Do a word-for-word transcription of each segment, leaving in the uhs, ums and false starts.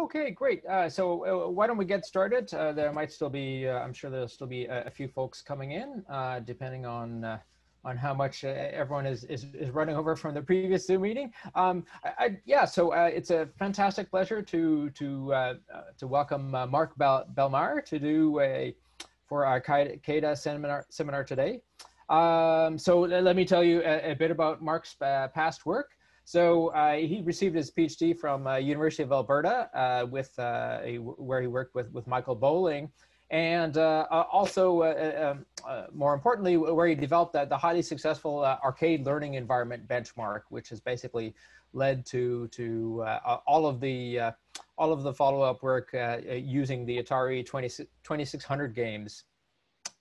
Okay, great. Uh, so uh, why don't we get started? Uh, there might still be, uh, I'm sure there'll still be a, a few folks coming in, uh, depending on uh, on how much uh, everyone is, is, is running over from the previous Zoom meeting. Um, I, I, yeah, so uh, it's a fantastic pleasure to to uh, uh, to welcome uh, Marc G. Bellemare to do a for our CAIDA seminar seminar today. Um, so let me tell you a, a bit about Marc's uh, past work. So uh, he received his PhD from uh, University of Alberta, uh, with uh, a, where he worked with with Michael Bowling, and uh, also uh, uh, more importantly, where he developed the, the highly successful uh, Arcade Learning Environment benchmark, which has basically led to to uh, all of the uh, all of the follow up work uh, using the Atari twenty-six hundred games.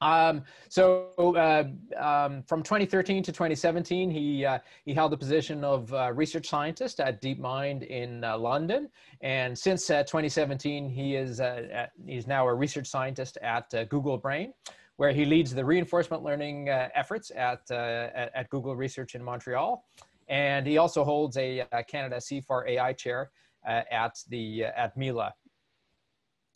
Um, so uh, um, from twenty thirteen to twenty seventeen, he, uh, he held the position of uh, research scientist at DeepMind in uh, London. And since uh, twenty seventeen, he is uh, at, he's now a research scientist at uh, Google Brain, where he leads the reinforcement learning uh, efforts at, uh, at, at Google Research in Montreal. And he also holds a, a Canada C I F A R A I chair uh, at, the, uh, at Mila.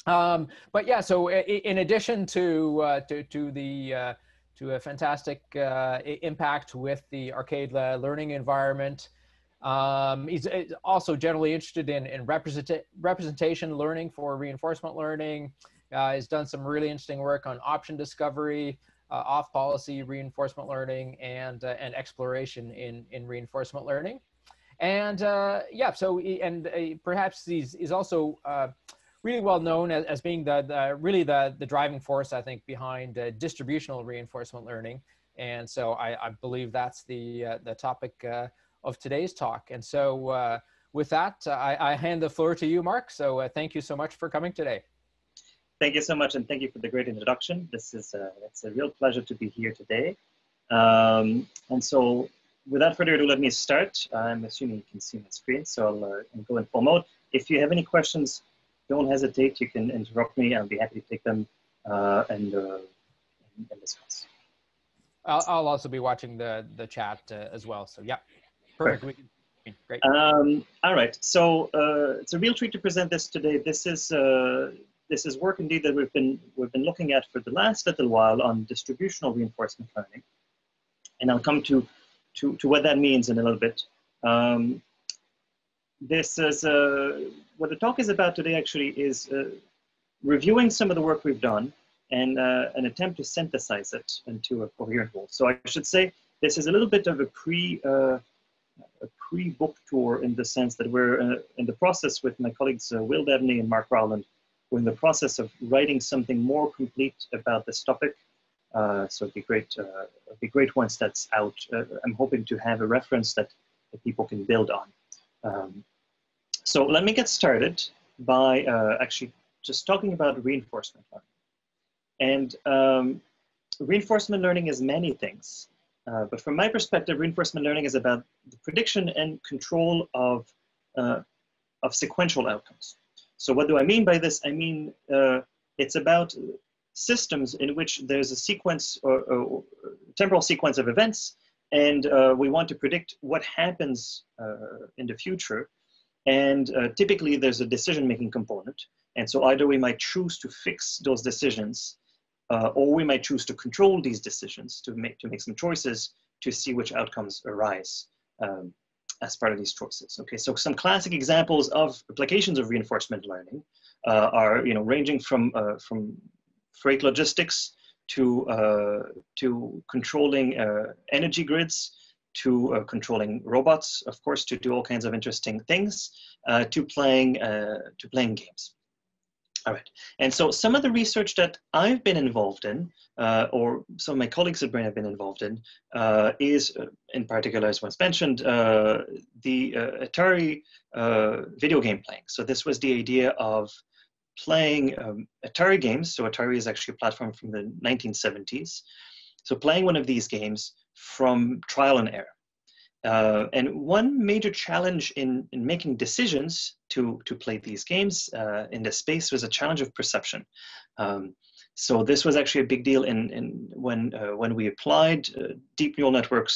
Um, but yeah, so in addition to uh, to, to the uh, to a fantastic uh, impact with the Arcade Learning Environment, um, he's also generally interested in in represent representation learning for reinforcement learning. Uh, he's done some really interesting work on option discovery, uh, off-policy reinforcement learning, and uh, and exploration in in reinforcement learning, and uh, yeah, so he, and uh, perhaps he's is also uh, really well known as, as being the, the really the, the driving force, I think, behind uh, distributional reinforcement learning. And so I, I believe that's the, uh, the topic uh, of today's talk. And so uh, with that, I, I hand the floor to you, Marc. So uh, thank you so much for coming today. Thank you so much. And thank you for the great introduction. This is a, it's a real pleasure to be here today. Um, and so without further ado, let me start. I'm assuming you can see my screen, so I'll uh, go in full mode. If you have any questions, don't hesitate, you can interrupt me. I'll be happy to take them uh, and, uh, and discuss. I'll, I'll also be watching the, the chat uh, as well. So yeah, perfect. Perfect. We can, great. Um, all right, so uh, it's a real treat to present this today. This is, uh, this is work indeed that we've been, we've been looking at for the last little while on distributional reinforcement learning. And I'll come to, to, to what that means in a little bit. Um, This is uh, what the talk is about today. Actually, is uh, reviewing some of the work we've done and uh, an attempt to synthesize it into a coherent whole. So I should say this is a little bit of a pre uh, a pre book tour in the sense that we're uh, in the process with my colleagues uh, Will Dibney and Mark Rowland. We're in the process of writing something more complete about this topic. Uh, so it'd be great. Uh, it'd be great once that's out. Uh, I'm hoping to have a reference that, that people can build on. Um, So let me get started by uh, actually just talking about reinforcement learning. And um, reinforcement learning is many things, uh, but from my perspective, reinforcement learning is about the prediction and control of, uh, of sequential outcomes. So what do I mean by this? I mean, uh, it's about systems in which there's a sequence or, or temporal sequence of events, and uh, we want to predict what happens uh, in the future. And uh, typically there's a decision-making component. And so either we might choose to fix those decisions uh, or we might choose to control these decisions to make, to make some choices to see which outcomes arise um, as part of these choices. Okay, so some classic examples of applications of reinforcement learning uh, are, you know, ranging from, uh, from freight logistics to, uh, to controlling uh, energy grids, to uh, controlling robots, of course, to do all kinds of interesting things, uh, to playing uh, to playing games. All right, and so some of the research that I've been involved in, uh, or some of my colleagues at Brain have been involved in, uh, is, uh, in particular, as once mentioned, uh, the uh, Atari uh, video game playing. So this was the idea of playing um, Atari games. So Atari is actually a platform from the nineteen seventies. So playing one of these games from trial and error. Uh, and one major challenge in, in making decisions to, to play these games uh, in this space was a challenge of perception. Um, so this was actually a big deal in, in when, uh, when we applied uh, deep neural networks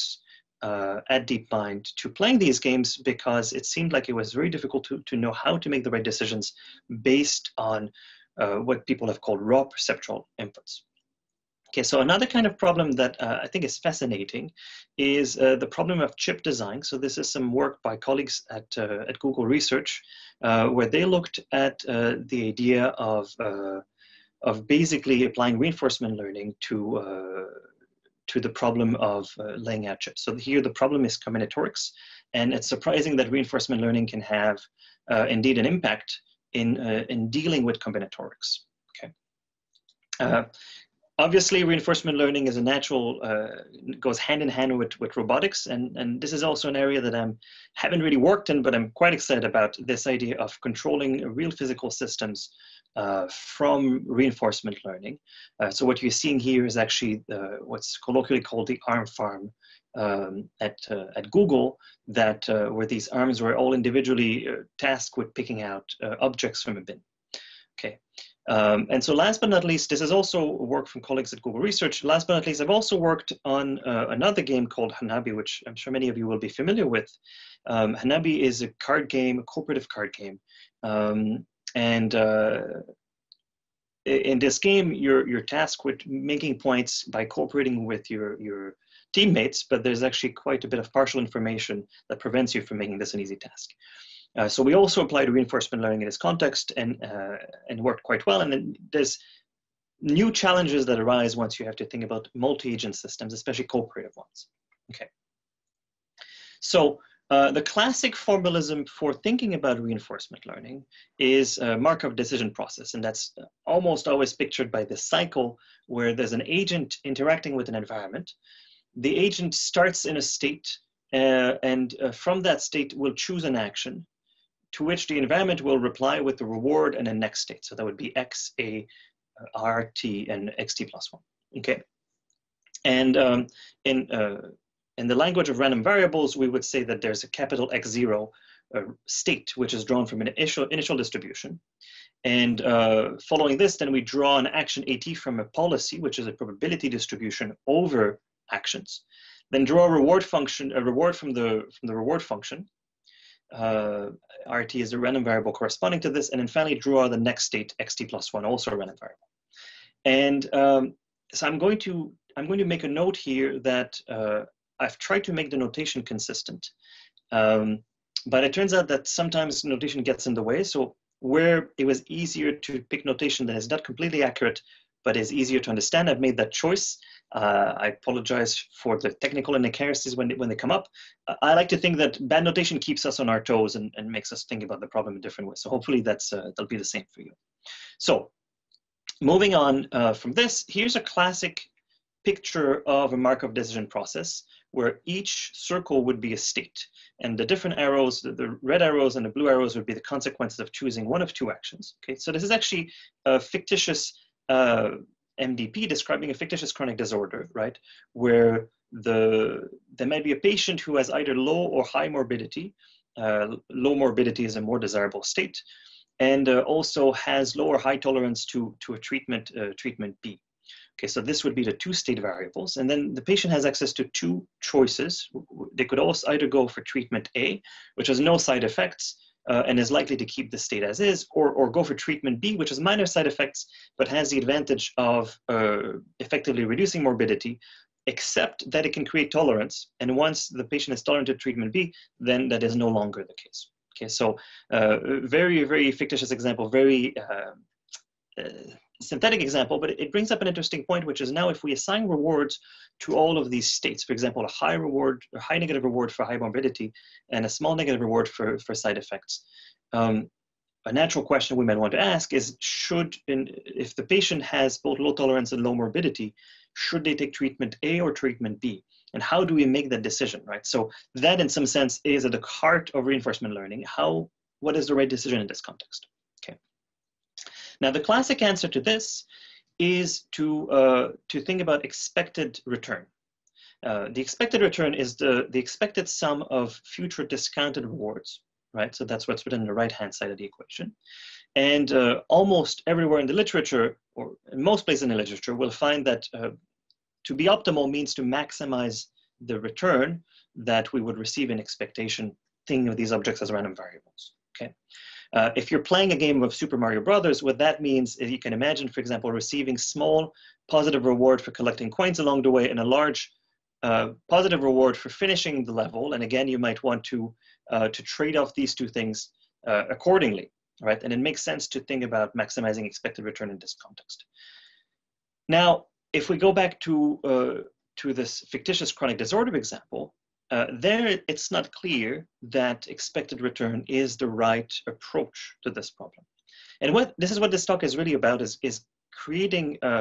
uh, at DeepMind to playing these games because it seemed like it was very difficult to, to know how to make the right decisions based on uh, what people have called raw perceptual inputs. Okay, so another kind of problem that uh, I think is fascinating is uh, the problem of chip design. So this is some work by colleagues at, uh, at Google Research, uh, where they looked at uh, the idea of, uh, of basically applying reinforcement learning to, uh, to the problem of uh, laying out chips. So here the problem is combinatorics, and it's surprising that reinforcement learning can have uh, indeed an impact in, uh, in dealing with combinatorics, okay? Uh, Obviously, reinforcement learning is a natural, uh, goes hand in hand with, with robotics, and, and this is also an area that I haven't really worked in, but I'm quite excited about this idea of controlling real physical systems uh, from reinforcement learning. Uh, so what you're seeing here is actually uh, what's colloquially called the arm farm um, at, uh, at Google, that uh, where these arms were all individually uh, tasked with picking out uh, objects from a bin. Okay. Um, and so last but not least, this is also work from colleagues at Google Research. Last but not least, I've also worked on uh, another game called Hanabi, which I'm sure many of you will be familiar with. Um, Hanabi is a card game, a cooperative card game. Um, and uh, in this game, you're, you're tasked with making points by cooperating with your, your teammates, but there's actually quite a bit of partial information that prevents you from making this an easy task. Uh, so we also applied reinforcement learning in this context and, uh, and worked quite well. And then there's new challenges that arise once you have to think about multi-agent systems, especially cooperative ones. Okay. So uh, the classic formalism for thinking about reinforcement learning is uh, Markov decision process. And that's almost always pictured by this cycle where there's an agent interacting with an environment. The agent starts in a state uh, and uh, from that state will choose an action, to which the environment will reply with the reward and a next state. So that would be X, A, R, T, and X T plus one, okay? And um, in, uh, in the language of random variables, we would say that there's a capital X zero uh, state, which is drawn from an initial, initial distribution. And uh, following this, then we draw an action A T from a policy, which is a probability distribution over actions. Then draw a reward function, a reward from the, from the reward function, Uh, R T is a random variable corresponding to this, and then finally draw the next state X T plus one, also a random variable. And um, so I'm going to I'm going to make a note here that uh, I've tried to make the notation consistent, um, but it turns out that sometimes notation gets in the way. So where it was easier to pick notation that is not completely accurate but is easier to understand, I've made that choice. Uh, I apologize for the technical inaccuracies when they, when they come up. Uh, I like to think that bad notation keeps us on our toes and, and makes us think about the problem in different ways. So hopefully that's, uh, that'll be the same for you. So moving on uh, from this, here's a classic picture of a Markov decision process where each circle would be a state. And the different arrows, the, the red arrows and the blue arrows would be the consequences of choosing one of two actions. Okay, so this is actually a fictitious uh, M D P describing a fictitious chronic disorder, right? Where the there might be a patient who has either low or high morbidity. Uh, low morbidity is a more desirable state, and uh, also has low or high tolerance to to a treatment uh, treatment B. Okay, so this would be the two state variables, and then the patient has access to two choices. They could also either go for treatment A, which has no side effects, Uh, and is likely to keep the state as is, or, or go for treatment B, which has minor side effects, but has the advantage of uh, effectively reducing morbidity, except that it can create tolerance. And once the patient is tolerant to treatment B, then that is no longer the case. Okay, so uh, very, very fictitious example, very uh, uh, synthetic example, but it brings up an interesting point, which is now if we assign rewards to all of these states, for example, a high reward or high negative reward for high morbidity and a small negative reward for, for side effects. Um, a natural question we might want to ask is, should, in, if the patient has both low tolerance and low morbidity, should they take treatment A or treatment B? And how do we make that decision, right? So that in some sense is at the heart of reinforcement learning. How, what is the right decision in this context? Now, the classic answer to this is to, uh, to think about expected return. Uh, the expected return is the, the expected sum of future discounted rewards, right? So that's what's written on the right-hand side of the equation. And uh, almost everywhere in the literature, or in most places in the literature, we'll find that uh, to be optimal means to maximize the return that we would receive in expectation, thinking of these objects as random variables, okay? Uh, if you're playing a game of Super Mario Brothers, what that means is you can imagine, for example, receiving small positive reward for collecting coins along the way and a large uh, positive reward for finishing the level. And again, you might want to, uh, to trade off these two things uh, accordingly, right? And it makes sense to think about maximizing expected return in this context. Now, if we go back to, uh, to this fictitious chronic disorder example, Uh, there, it's not clear that expected return is the right approach to this problem. And what this is what this talk is really about is, is creating a,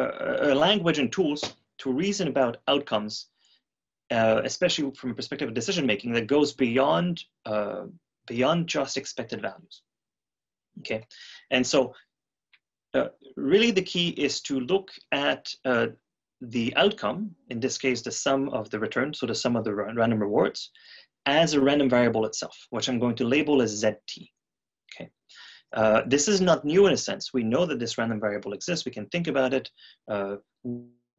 a, a language and tools to reason about outcomes, uh, especially from a perspective of decision-making that goes beyond, uh, beyond just expected values. Okay, and so uh, really the key is to look at uh, the outcome, in this case, the sum of the return, so the sum of the random rewards, as a random variable itself, which I'm going to label as Z T. Okay, uh, this is not new in a sense. We know that this random variable exists. We can think about it. Uh,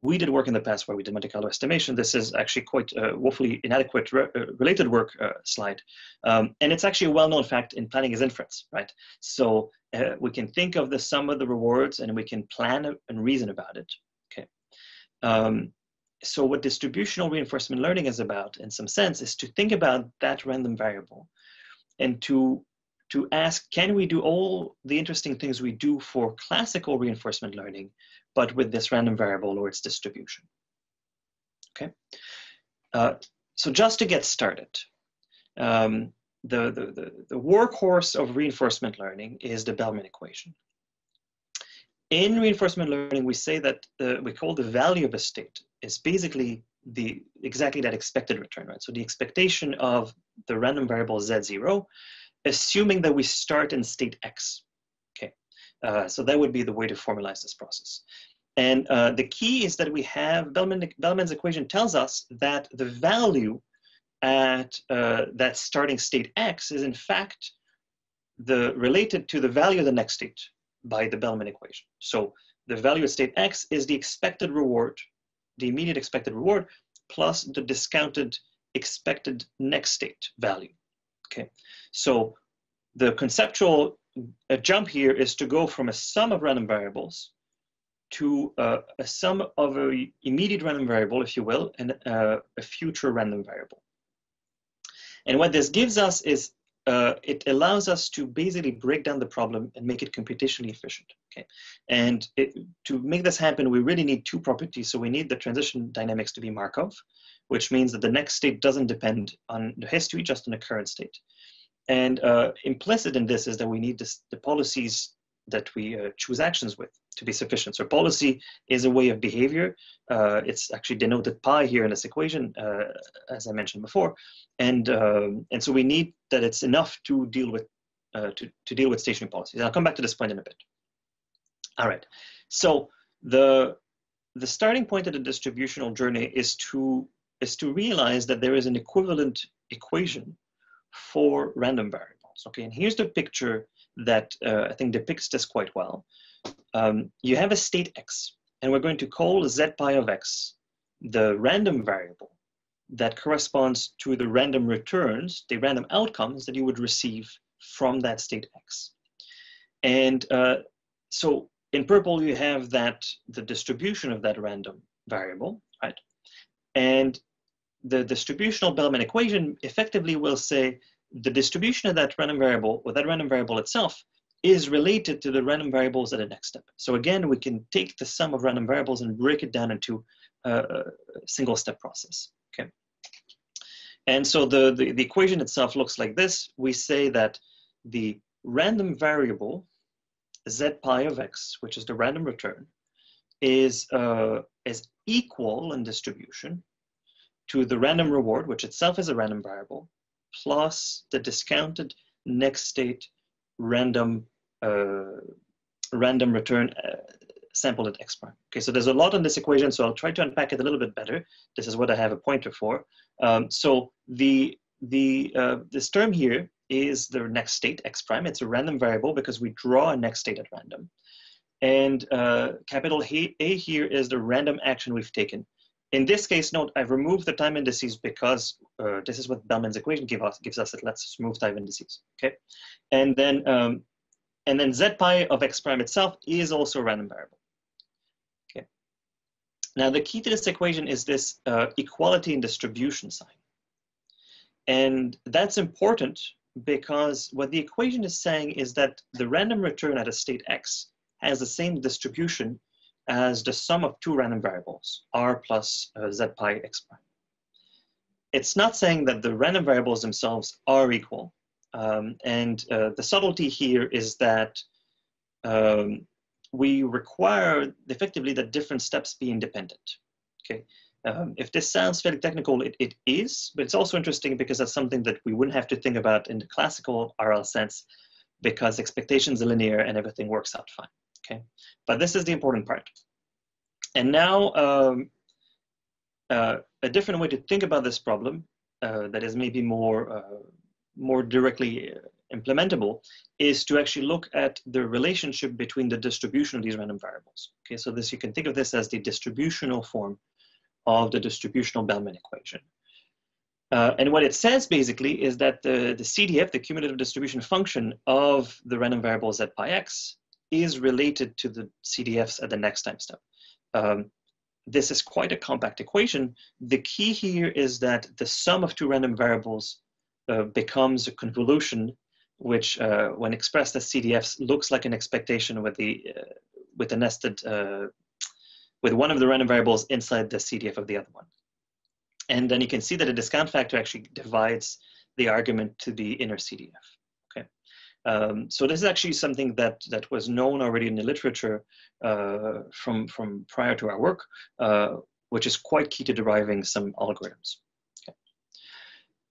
we did work in the past where we did Monte Carlo estimation. This is actually quite uh, woefully inadequate re uh, related work uh, slide. Um, and it's actually a well-known fact in planning as inference, right? So uh, we can think of the sum of the rewards and we can plan and reason about it. Um, so what distributional reinforcement learning is about, in some sense, is to think about that random variable and to, to ask, can we do all the interesting things we do for classical reinforcement learning, but with this random variable or its distribution? Okay. Uh, so just to get started, um, the, the, the, the workhorse of reinforcement learning is the Bellman equation. In reinforcement learning, we say that uh, we call the value of a state is basically the exactly that expected return, right? So the expectation of the random variable Z zero, assuming that we start in state X, okay? Uh, so that would be the way to formalize this process. And uh, the key is that we have, Bellman, Bellman's equation tells us that the value at uh, that starting state X is in fact the related to the value of the next state, by the Bellman equation. So the value of state X is the expected reward, the immediate expected reward, plus the discounted expected next state value, okay? So the conceptual uh, jump here is to go from a sum of random variables to uh, a sum of an immediate random variable, if you will, and uh, a future random variable. And what this gives us is Uh, it allows us to basically break down the problem and make it computationally efficient, okay? And it, to make this happen, we really need two properties. So we need the transition dynamics to be Markov, which means that the next state doesn't depend on the history, just on the current state. And uh, implicit in this is that we need this, the policies that we uh, choose actions with to be sufficient. So policy is a way of behavior. Uh, it's actually denoted pi here in this equation, uh, as I mentioned before. And, um, and so we need that it's enough to deal with, uh, to, to deal with stationary policies. I'll come back to this point in a bit. All right, so the, the starting point of the distributional journey is to, is to realize that there is an equivalent equation for random variables, okay? And here's the picture that uh, I think depicts this quite well. Um, you have a state X, and we're going to call Z pi of X the random variable that corresponds to the random returns, the random outcomes that you would receive from that state X. And uh, so in purple, you have that the distribution of that random variable, right? And the distributional Bellman equation effectively will say the distribution of that random variable or that random variable itself is related to the random variables at the next step. So again, we can take the sum of random variables and break it down into a single step process, okay? And so the, the, the equation itself looks like this. We say that the random variable Z pi of X, which is the random return, is, uh, is equal in distribution to the random reward, which itself is a random variable, plus the discounted next state random uh, random return uh, sampled at X prime. Okay, so there's a lot on this equation, so I'll try to unpack it a little bit better. This is what I have a pointer for. Um, so the, the, uh, this term here is the next state, X prime. It's a random variable because we draw a next state at random. And uh, capital A here is the random action we've taken In this case, note, I've removed the time indices because uh, this is what Bellman's equation give us, gives us. It lets us remove time indices, okay? And then, um, and then Z pi of X prime itself is also a random variable, okay? Now, the key to this equation is this uh, equality in distribution sign. And that's important because what the equation is saying is that the random return at a state X has the same distribution as the sum of two random variables, R plus uh, Z pi X prime. It's not saying that the random variables themselves are equal. Um, and uh, the subtlety here is that um, we require effectively that different steps be independent, okay? Um, if this sounds fairly technical, it, it is, but it's also interesting because that's something that we wouldn't have to think about in the classical R L sense because expectations are linear and everything works out fine. Okay, but this is the important part. And now um, uh, a different way to think about this problem uh, that is maybe more, uh, more directly implementable is to actually look at the relationship between the distribution of these random variables. Okay, so this, you can think of this as the distributional form of the distributional Bellman equation. Uh, and what it says basically is that the, the C D F, the cumulative distribution function of the random variable Z pi X, is related to the C D Fs at the next time step. Um, this is quite a compact equation. The key here is that the sum of two random variables uh, becomes a convolution, which uh, when expressed as C D Fs looks like an expectation with the uh, with a nested uh, with one of the random variables inside the C D F of the other one. And then you can see that a discount factor actually divides the argument to the inner C D F. Um, so this is actually something that, that was known already in the literature uh, from, from prior to our work, uh, which is quite key to deriving some algorithms. Okay.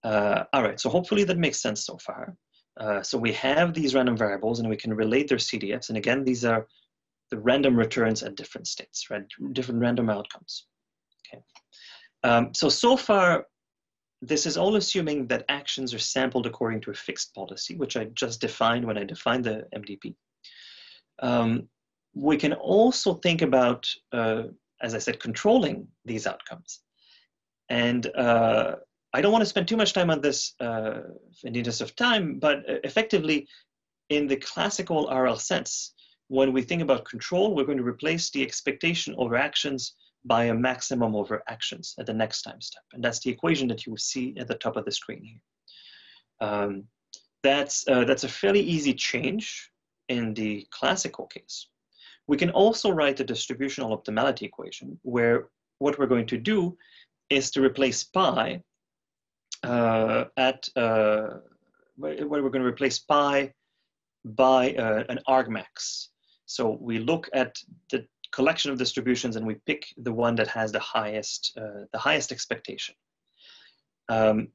Uh, all right, so hopefully that makes sense so far. Uh, so we have these random variables and we can relate their C D Fs. And again, these are the random returns at different states, right? Different random outcomes. Okay. Um, so, so far, this is all assuming that actions are sampled according to a fixed policy, which I just defined when I defined the M D P. Um, we can also think about, uh, as I said, controlling these outcomes. And uh, I don't want to spend too much time on this uh, in the interest of time, but effectively, in the classical R L sense, when we think about control, we're going to replace the expectation over actions by a maximum over actions at the next time step. And that's the equation that you will see at the top of the screen here. Um, that's, uh, that's a fairly easy change in the classical case. We can also write the distributional optimality equation where what we're going to do is to replace pi uh, at, uh, where we're going to replace pi by uh, an argmax. So we look at the collection of distributions and we pick the one that has the highest, uh, the highest expectation. Um,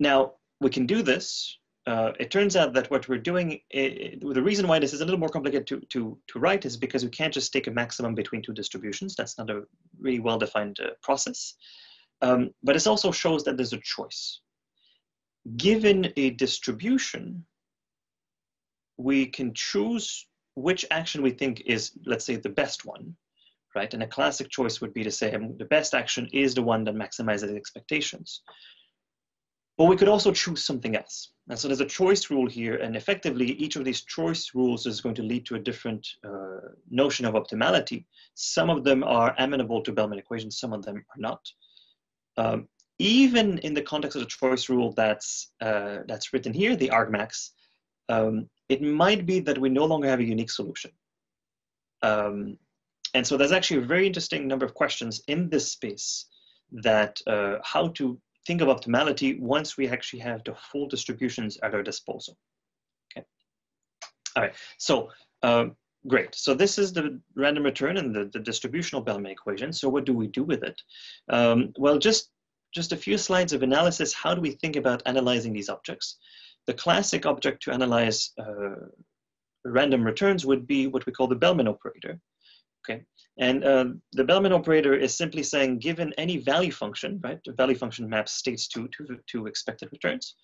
now, we can do this. Uh, it turns out that what we're doing, it, the reason why this is a little more complicated to, to, to write is because we can't just take a maximum between two distributions. That's not a really well-defined uh, process. Um, but this also shows that there's a choice. Given a distribution, we can choose which action we think is, let's say, the best one, right? And a classic choice would be to say the best action is the one that maximizes expectations. But we could also choose something else. And so there's a choice rule here, and effectively each of these choice rules is going to lead to a different uh, notion of optimality. Some of them are amenable to Bellman equations, some of them are not. Um, even in the context of the choice rule that's, uh, that's written here, the argmax, um, it might be that we no longer have a unique solution. Um, and so there's actually a very interesting number of questions in this space that uh, how to think of optimality once we actually have the full distributions at our disposal. Okay. All right, so um, great. So this is the random return and the, the distributional Bellman equation. So what do we do with it? Um, well, just, just a few slides of analysis. How do we think about analyzing these objects? The classic object to analyze uh, random returns would be what we call the Bellman operator, okay? And uh, the Bellman operator is simply saying, given any value function, right? The value function maps states to, to, to expected returns.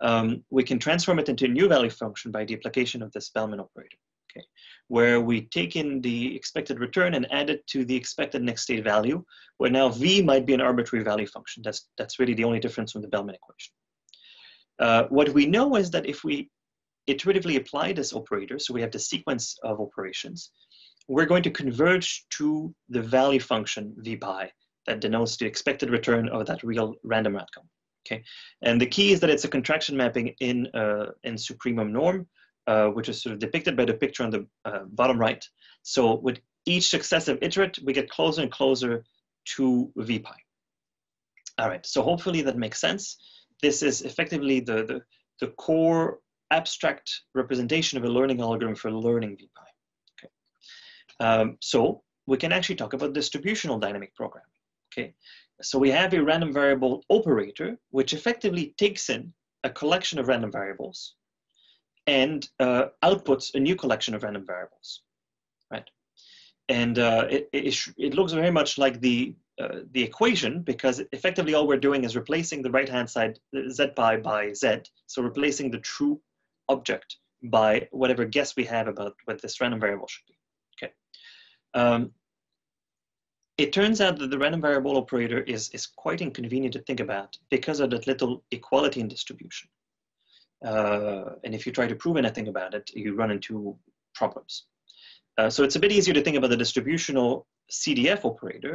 Um, we can transform it into a new value function by the application of this Bellman operator, okay, where we take in the expected return and add it to the expected next state value, where now V might be an arbitrary value function. That's, that's really the only difference from the Bellman equation. Uh, what we know is that if we iteratively apply this operator, so we have the sequence of operations, we're going to converge to the value function V pi that denotes the expected return of that real random outcome. Okay, and the key is that it's a contraction mapping in uh, in supremum norm, uh, which is sort of depicted by the picture on the uh, bottom right. So with each successive iterate, we get closer and closer to V pi. All right, so hopefully that makes sense. This is effectively the the, the core abstract representation of a learning algorithm for learning V pi. Okay, um, so we can actually talk about distributional dynamic programming. Okay. So we have a random variable operator, which effectively takes in a collection of random variables and uh, outputs a new collection of random variables, right? And uh, it, it, it looks very much like the, uh, the equation, because effectively all we're doing is replacing the right-hand side Z pi by Z, so replacing the true object by whatever guess we have about what this random variable should be, okay? Um, It turns out that the random variable operator is, is quite inconvenient to think about because of that little equality in distribution. Uh, and if you try to prove anything about it, you run into problems. Uh, so it's a bit easier to think about the distributional C D F operator,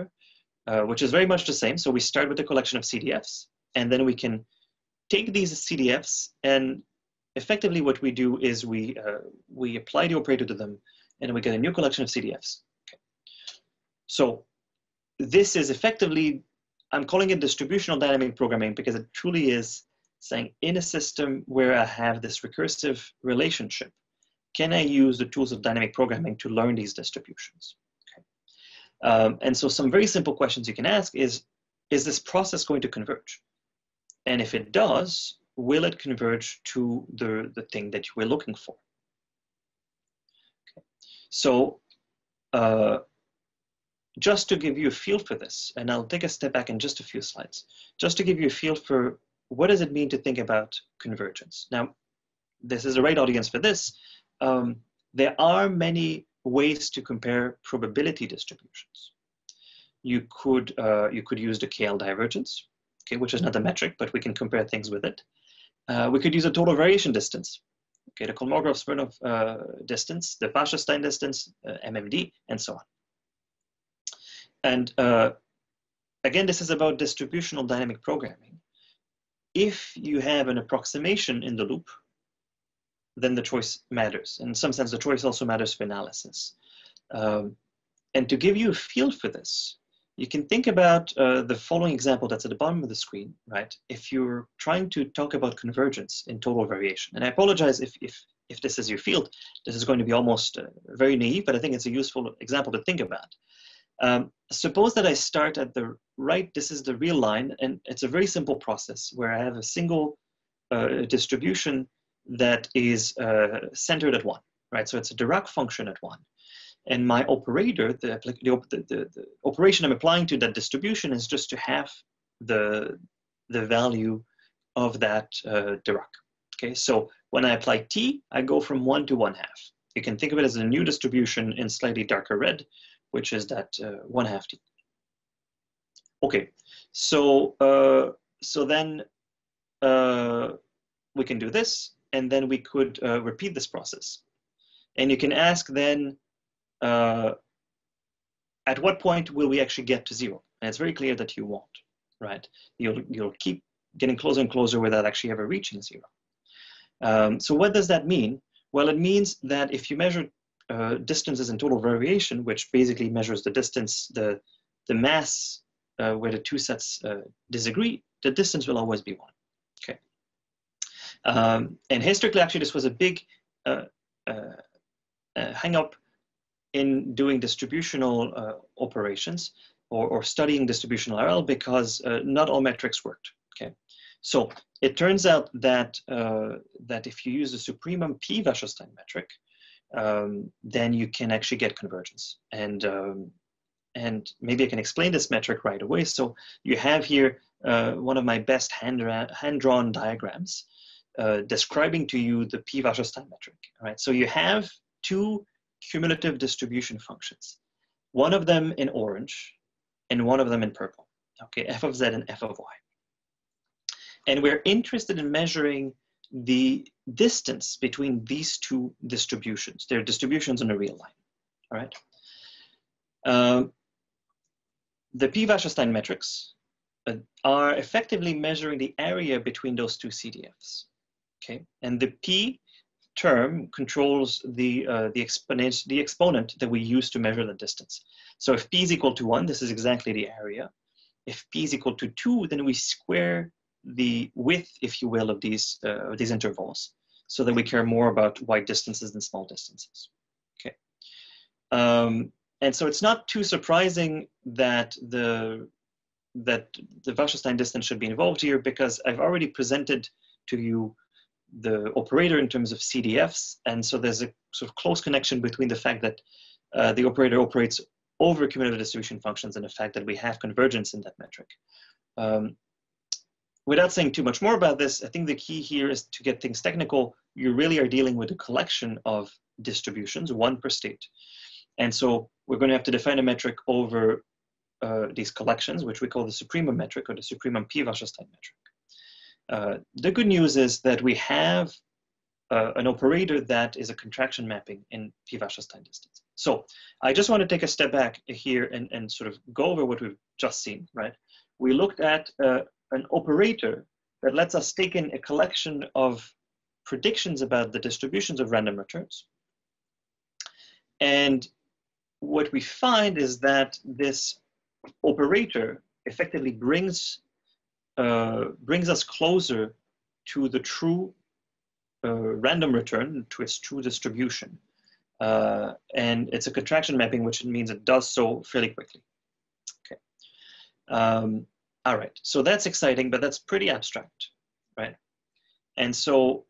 uh, which is very much the same. So we start with a collection of C D Fs, and then we can take these C D Fs, and effectively what we do is we, uh, we apply the operator to them, and we get a new collection of C D Fs. Okay. So this is effectively, I'm calling it distributional dynamic programming because it truly is saying, in a system where I have this recursive relationship, can I use the tools of dynamic programming to learn these distributions? Okay. Um, and so some very simple questions you can ask is, is this process going to converge? And if it does, will it converge to the, the thing that you were looking for? Okay. So, uh, just to give you a feel for this, and I'll take a step back in just a few slides, just to give you a feel for what does it mean to think about convergence. Now, this is the right audience for this. Um, there are many ways to compare probability distributions. You could, uh, you could use the K L divergence, okay, which is not a metric, but we can compare things with it. Uh, we could use a total variation distance, okay, the Kolmogorov-Smirnov uh, distance, the Wasserstein distance, uh, M M D, and so on. And uh, again, this is about distributional dynamic programming. If you have an approximation in the loop, then the choice matters. In some sense, the choice also matters for analysis. Um, and to give you a feel for this, you can think about uh, the following example that's at the bottom of the screen, right? If you're trying to talk about convergence in total variation, and I apologize if, if, if this is your field, this is going to be almost uh, very naive, but I think it's a useful example to think about. Um, suppose that I start at the right, this is the real line, and it's a very simple process where I have a single uh, distribution that is uh, centered at one, right? So it's a Dirac function at one. And my operator, the, the, the, the operation I'm applying to that distribution is just to have the, the value of that uh, Dirac, okay? So when I apply T, I go from one to one half. You can think of it as a new distribution in slightly darker red, which is that uh, one half t. Okay, so uh, so then uh, we can do this, and then we could uh, repeat this process. And you can ask then, uh, at what point will we actually get to zero? And it's very clear that you won't, right? You'll, you'll keep getting closer and closer without actually ever reaching zero. Um, so what does that mean? Well, it means that if you measure Uh, distances in total variation, which basically measures the distance, the, the mass uh, where the two sets uh, disagree, the distance will always be one, okay? Um, and historically, actually, this was a big uh, uh, uh, hang-up in doing distributional uh, operations or, or studying distributional R L because uh, not all metrics worked, okay? So it turns out that, uh, that if you use the supremum P Wasserstein metric, Um, then you can actually get convergence. And, um, and maybe I can explain this metric right away. So you have here uh, one of my best hand, hand drawn diagrams uh, describing to you the P Wasserstein metric, right? So you have two cumulative distribution functions, one of them in orange and one of them in purple, okay, f of z and f of y. And we're interested in measuring the distance between these two distributions. They're distributions in a real line, all right? Um, the P-Wasserstein metrics uh, are effectively measuring the area between those two C D Fs, okay? And the P term controls the, uh, the, exponent, the exponent that we use to measure the distance. So if P is equal to one, this is exactly the area. If P is equal to two, then we square the width, if you will, of these, uh, these intervals, so that we care more about wide distances than small distances, okay? Um, and so it's not too surprising that the, that the Wasserstein distance should be involved here, because I've already presented to you the operator in terms of C D Fs, and so there's a sort of close connection between the fact that uh, the operator operates over cumulative distribution functions and the fact that we have convergence in that metric. Um, Without saying too much more about this, I think the key here is to get things technical. You really are dealing with a collection of distributions, one per state. And so we're going to have to define a metric over uh, these collections, which we call the supremum metric or the supremum P-Wasserstein metric. Uh, the good news is that we have uh, an operator that is a contraction mapping in P-Wasserstein distance. So I just want to take a step back here and, and sort of go over what we've just seen, right? We looked at uh, an operator that lets us take in a collection of predictions about the distributions of random returns. And what we find is that this operator effectively brings, uh, brings us closer to the true uh, random return, to its true distribution. Uh, and it's a contraction mapping, which means it does so fairly quickly. Okay. Um, All right, so that's exciting, but that's pretty abstract, right? And so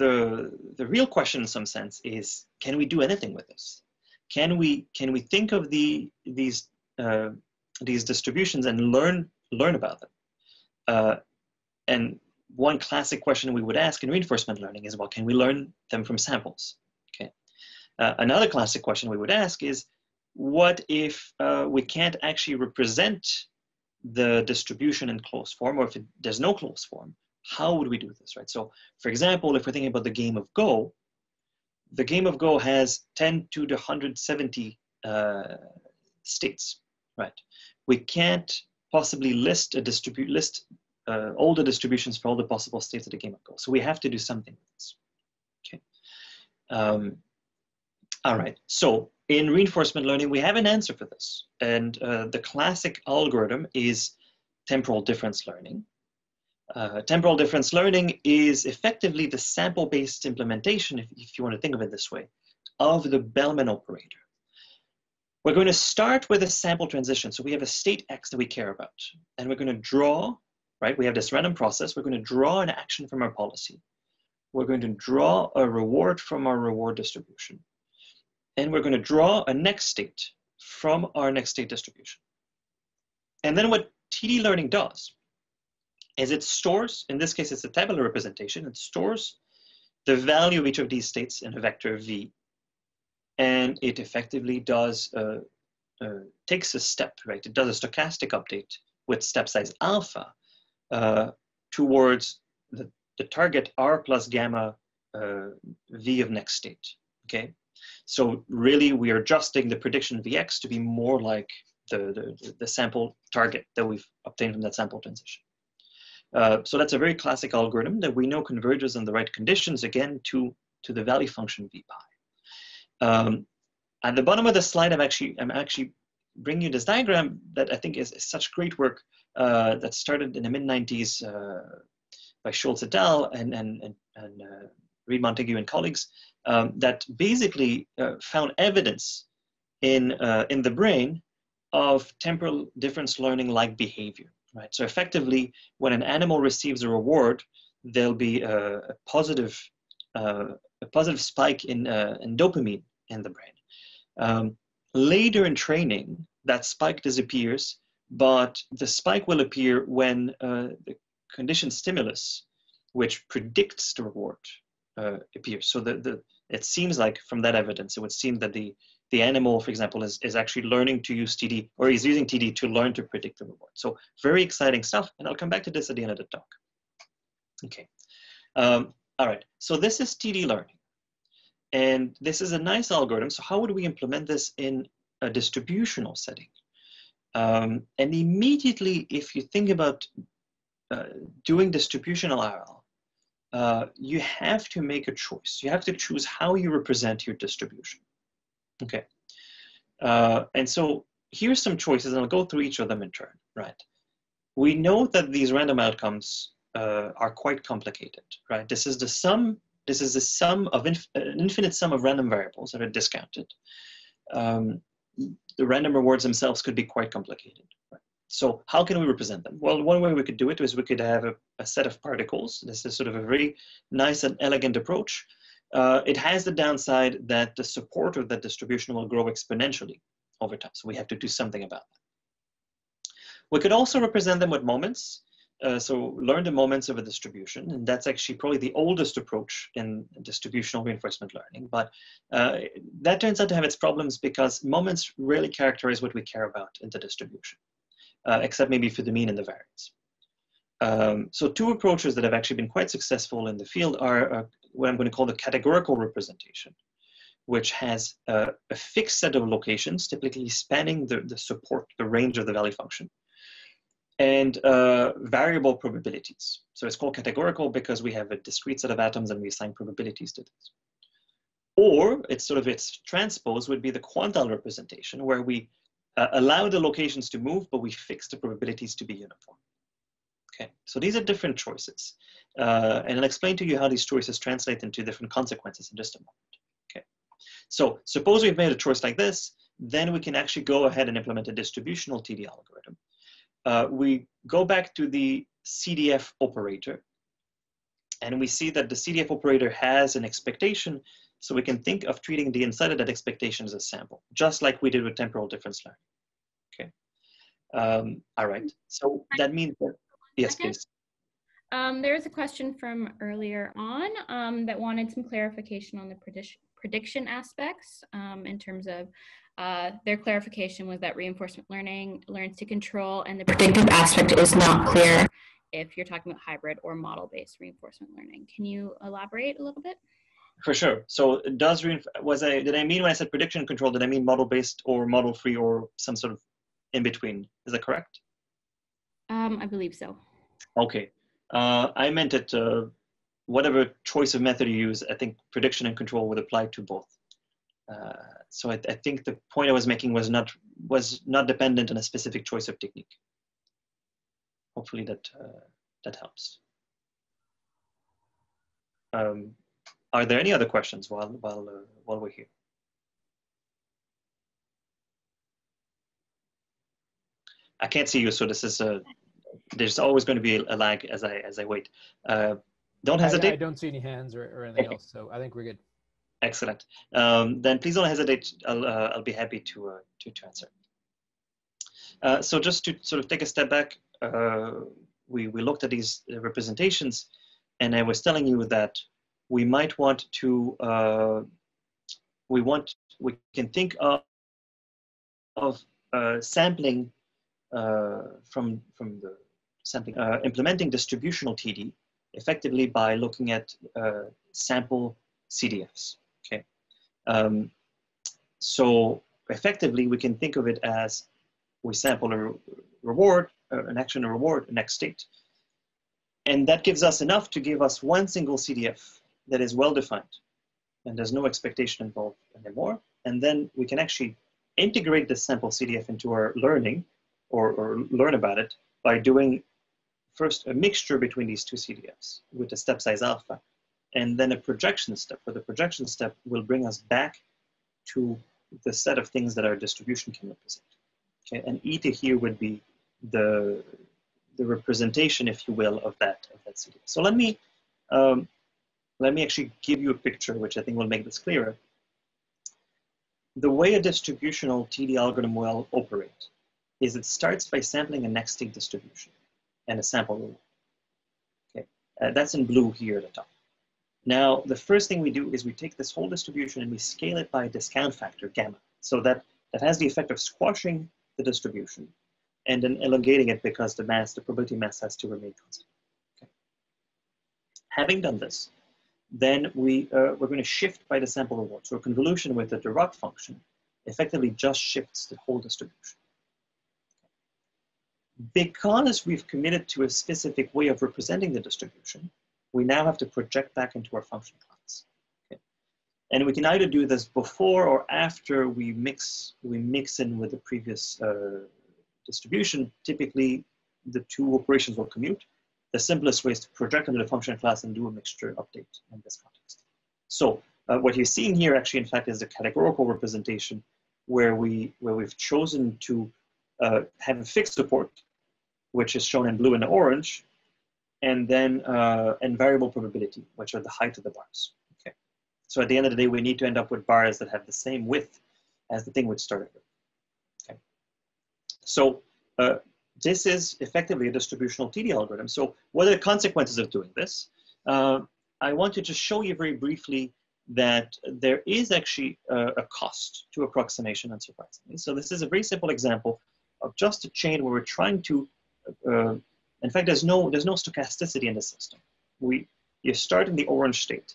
the, the real question in some sense is, can we do anything with this? Can we, can we think of the, these, uh, these distributions and learn, learn about them? Uh, and one classic question we would ask in reinforcement learning is, well, can we learn them from samples? Okay. Uh, another classic question we would ask is, what if uh, we can't actually represent the distribution in closed form, or if it, there's no closed form, how would we do this, right? So for example, if we're thinking about the game of Go, the game of Go has ten to the one hundred seventy uh, states, right? We can't possibly list a distribute list uh, all the distributions for all the possible states of the game of Go. So we have to do something with this, okay? Um, all right, so in reinforcement learning, we have an answer for this. And uh, the classic algorithm is temporal difference learning. Uh, temporal difference learning is effectively the sample-based implementation, if, if you want to think of it this way, of the Bellman operator. We're going to start with a sample transition. So we have a state X that we care about. And we're going to draw, right? We have this random process. We're going to draw an action from our policy. We're going to draw a reward from our reward distribution. And we're going to draw a next state from our next state distribution. And then what T D learning does is it stores, in this case, it's a tabular representation, it stores the value of each of these states in a vector V. And it effectively does, uh, uh, takes a step, right? It does a stochastic update with step size alpha uh, towards the, the target R plus gamma uh, V of next state, okay? So really, we are adjusting the prediction V X to be more like the, the, the sample target that we've obtained from that sample transition. Uh, so that's a very classic algorithm that we know converges on the right conditions, again, to, to the value function V pi. Um, at the bottom of the slide, I'm actually, I'm actually bringing you this diagram that I think is, is such great work uh, that started in the mid nineties uh, by Schultz et al. and, and, and, and uh, Reed Montague and colleagues. Um, that basically uh, found evidence in, uh, in the brain of temporal difference learning-like behavior, right? So effectively, when an animal receives a reward, there'll be a, a, positive, uh, a positive spike in, uh, in dopamine in the brain. Um, later in training, that spike disappears, but the spike will appear when uh, the conditioned stimulus, which predicts the reward, uh, appears. So the, the, it seems like from that evidence, it would seem that the, the animal, for example, is, is actually learning to use T D, or is using T D to learn to predict the reward. So very exciting stuff. And I'll come back to this at the end of the talk. Okay. Um, all right. So this is T D learning. And this is a nice algorithm. So how would we implement this in a distributional setting? Um, and immediately, if you think about uh, doing distributional R L, uh, you have to make a choice. You have to choose how you represent your distribution. Okay. Uh, and so here's some choices, and I'll go through each of them in turn, right? We know that these random outcomes uh, are quite complicated, right? This is the sum, this is the sum of inf an infinite sum of random variables that are discounted. Um, the random rewards themselves could be quite complicated. Right? So how can we represent them? Well, one way we could do it is we could have a, a set of particles. This is sort of a very nice and elegant approach. Uh, it has the downside that the support of that distribution will grow exponentially over time. So we have to do something about that. We could also represent them with moments. Uh, so learn the moments of a distribution. And that's actually probably the oldest approach in distributional reinforcement learning. But uh, that turns out to have its problems because moments rarely characterize what we care about in the distribution, uh, except maybe for the mean and the variance. Um, so two approaches that have actually been quite successful in the field are uh, what I'm going to call the categorical representation, which has uh, a fixed set of locations, typically spanning the, the support, the range of the value function, and uh, variable probabilities. So it's called categorical because we have a discrete set of atoms and we assign probabilities to this. Or it's sort of its transpose would be the quantile representation, where we uh, allow the locations to move, but we fix the probabilities to be uniform. Okay, so these are different choices. Uh, and I'll explain to you how these choices translate into different consequences in just a moment. Okay, so suppose we've made a choice like this, then we can actually go ahead and implement a distributional T D algorithm. Uh, we go back to the C D F operator, and we see that the C D F operator has an expectation, so we can think of treating the inside of that expectation as a sample, just like we did with temporal difference learning. Okay. Um, all right. So that means that, yes, please. Um, there is a question from earlier on um, that wanted some clarification on the prediction prediction aspects um, in terms of uh, their clarification was that reinforcement learning learns to control and the predictive aspect is not clear if you're talking about hybrid or model-based reinforcement learning. Can you elaborate a little bit? For sure. So does was I did I mean when I said prediction control, did I mean model-based or model-free or some sort of in-between? Is that correct? Um, I believe so. Okay. Uh, I meant that uh, whatever choice of method you use, I think prediction and control would apply to both. Uh, so I, th I think the point I was making was not was not dependent on a specific choice of technique. Hopefully that uh, that helps. Um, are there any other questions while while uh, while we're here? I can't see you, so this is a. There's always going to be a lag as I as I wait. Uh, don't hesitate. I, I don't see any hands or, or anything else, so I think we're good. Excellent. Um, then please don't hesitate. I'll uh, I'll be happy to uh, to, to answer. Uh, so just to sort of take a step back, uh, we we looked at these representations, and I was telling you that we might want to uh, we want we can think of of uh, sampling uh, from from the Sampling, uh, implementing distributional T D effectively by looking at uh, sample C D Fs. Okay, um, so effectively we can think of it as we sample a re reward, uh, an action, a reward, an next state, and that gives us enough to give us one single C D F that is well defined, and there's no expectation involved anymore. And then we can actually integrate this sample C D F into our learning, or, or learn about it by doing. First, a mixture between these two C D Fs with a step size alpha, and then a projection step. But the projection step will bring us back to the set of things that our distribution can represent. Okay, and eta here would be the the representation, if you will, of that of that C D F. So let me um, let me actually give you a picture, which I think will make this clearer. The way a distributional T D algorithm will operate is it starts by sampling a next state distribution and a sample reward. Okay, uh, that's in blue here at the top. Now, the first thing we do is we take this whole distribution and we scale it by a discount factor, gamma. So that, that has the effect of squashing the distribution and then elongating it because the mass, the probability mass has to remain constant. Okay. Having done this, then we, uh, we're going to shift by the sample reward. So a convolution with the Dirac function effectively just shifts the whole distribution. Because we've committed to a specific way of representing the distribution, we now have to project back into our function class. Okay. And we can either do this before or after we mix, we mix in with the previous uh, distribution. Typically, the two operations will commute. The simplest way is to project into the function class and do a mixture update in this context. So uh, what you're seeing here actually, in fact, is the categorical representation where, we, where we've chosen to uh, have a fixed support, which is shown in blue and orange, and then uh, and variable probability, which are the height of the bars. Okay. So at the end of the day, we need to end up with bars that have the same width as the thing which started with. Okay. So uh, this is effectively a distributional T D algorithm. So what are the consequences of doing this? Uh, I want to just show you very briefly that there is actually a, a cost to approximation, unsurprisingly. So this is a very simple example of just a chain where we're trying to uh, in fact, there's no, there's no stochasticity in the system. We, you start in the orange state.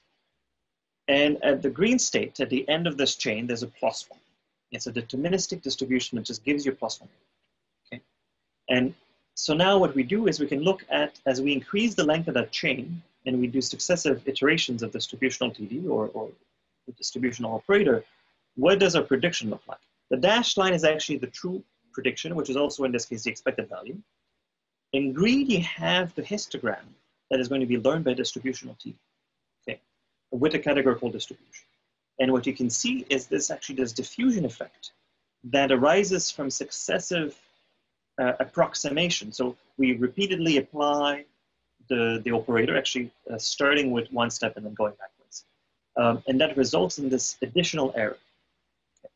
And at the green state, at the end of this chain, there's a plus one. It's a deterministic distribution that just gives you plus one. Okay? And so now what we do is we can look at, as we increase the length of that chain, and we do successive iterations of distributional T D or, or the distributional operator, what does our prediction look like? The dashed line is actually the true prediction, which is also in this case the expected value. In green, you have the histogram that is going to be learned by distributional T D, okay, with a categorical distribution. And what you can see is this actually this diffusion effect that arises from successive uh, approximation. So we repeatedly apply the, the operator, actually uh, starting with one step and then going backwards. Um, and that results in this additional error. Okay.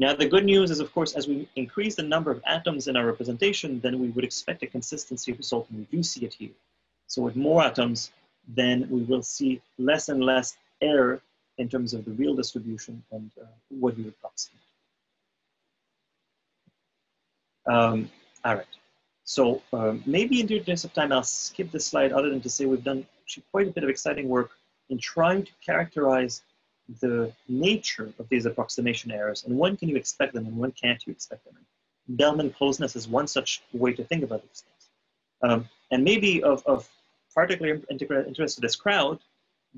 Now, the good news is, of course, as we increase the number of atoms in our representation, then we would expect a consistency result, and we do see it here. So with more atoms, then we will see less and less error in terms of the real distribution and uh, what we would approximate. Um, all right. So um, maybe in the interest of time, I'll skip this slide, other than to say we've done actually quite a bit of exciting work in trying to characterize the nature of these approximation errors, and when can you expect them and when can't you expect them. And Bellman closeness is one such way to think about these things. Um, and maybe of, of particular interest to this crowd,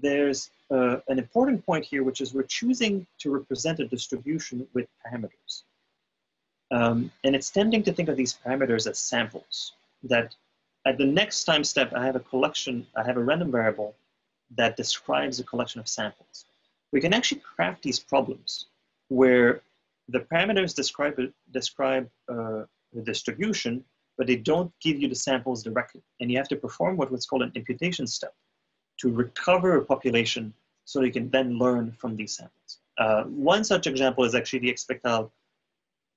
there's uh, an important point here, which is we're choosing to represent a distribution with parameters. Um, and it's tempting to think of these parameters as samples, that at the next time step, I have a collection, I have a random variable that describes a collection of samples. We can actually craft these problems where the parameters describe, describe uh, the distribution, but they don't give you the samples directly. And you have to perform what, what's called an imputation step to recover a population so you can then learn from these samples. Uh, one such example is actually the expectile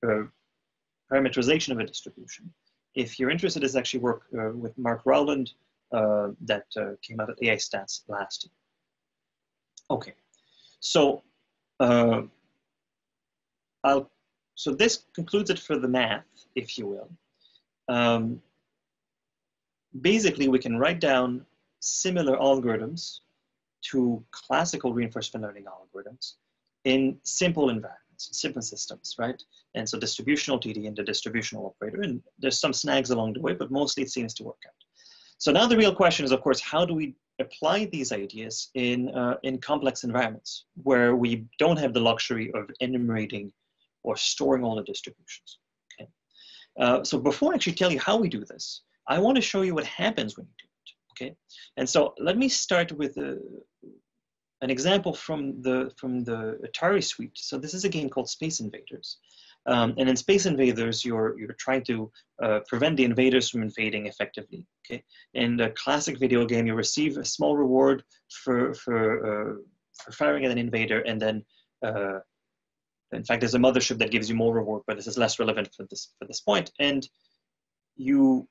uh, parameterization of a distribution. If you're interested, this actually work uh, with Mark Rowland uh, that uh, came out at A I Stats last year. Okay. So, uh, I'll, so this concludes it for the math, if you will. Um, basically, we can write down similar algorithms to classical reinforcement learning algorithms in simple environments, simple systems, right? And so distributional T D and the distributional operator, and there's some snags along the way, but mostly it seems to work out. So now the real question is, of course, how do we apply these ideas in, uh, in complex environments where we don't have the luxury of enumerating or storing all the distributions. Okay. Uh, so before I actually tell you how we do this, I want to show you what happens when you do it. Okay. And so let me start with a, an example from the, from the Atari suite. So this is a game called Space Invaders. Um, and in Space Invaders, you're, you're trying to uh, prevent the invaders from invading effectively, okay? In the classic video game, you receive a small reward for, for, uh, for firing at an invader, and then, uh, in fact, there's a mothership that gives you more reward, but this is less relevant for this, for this point. And you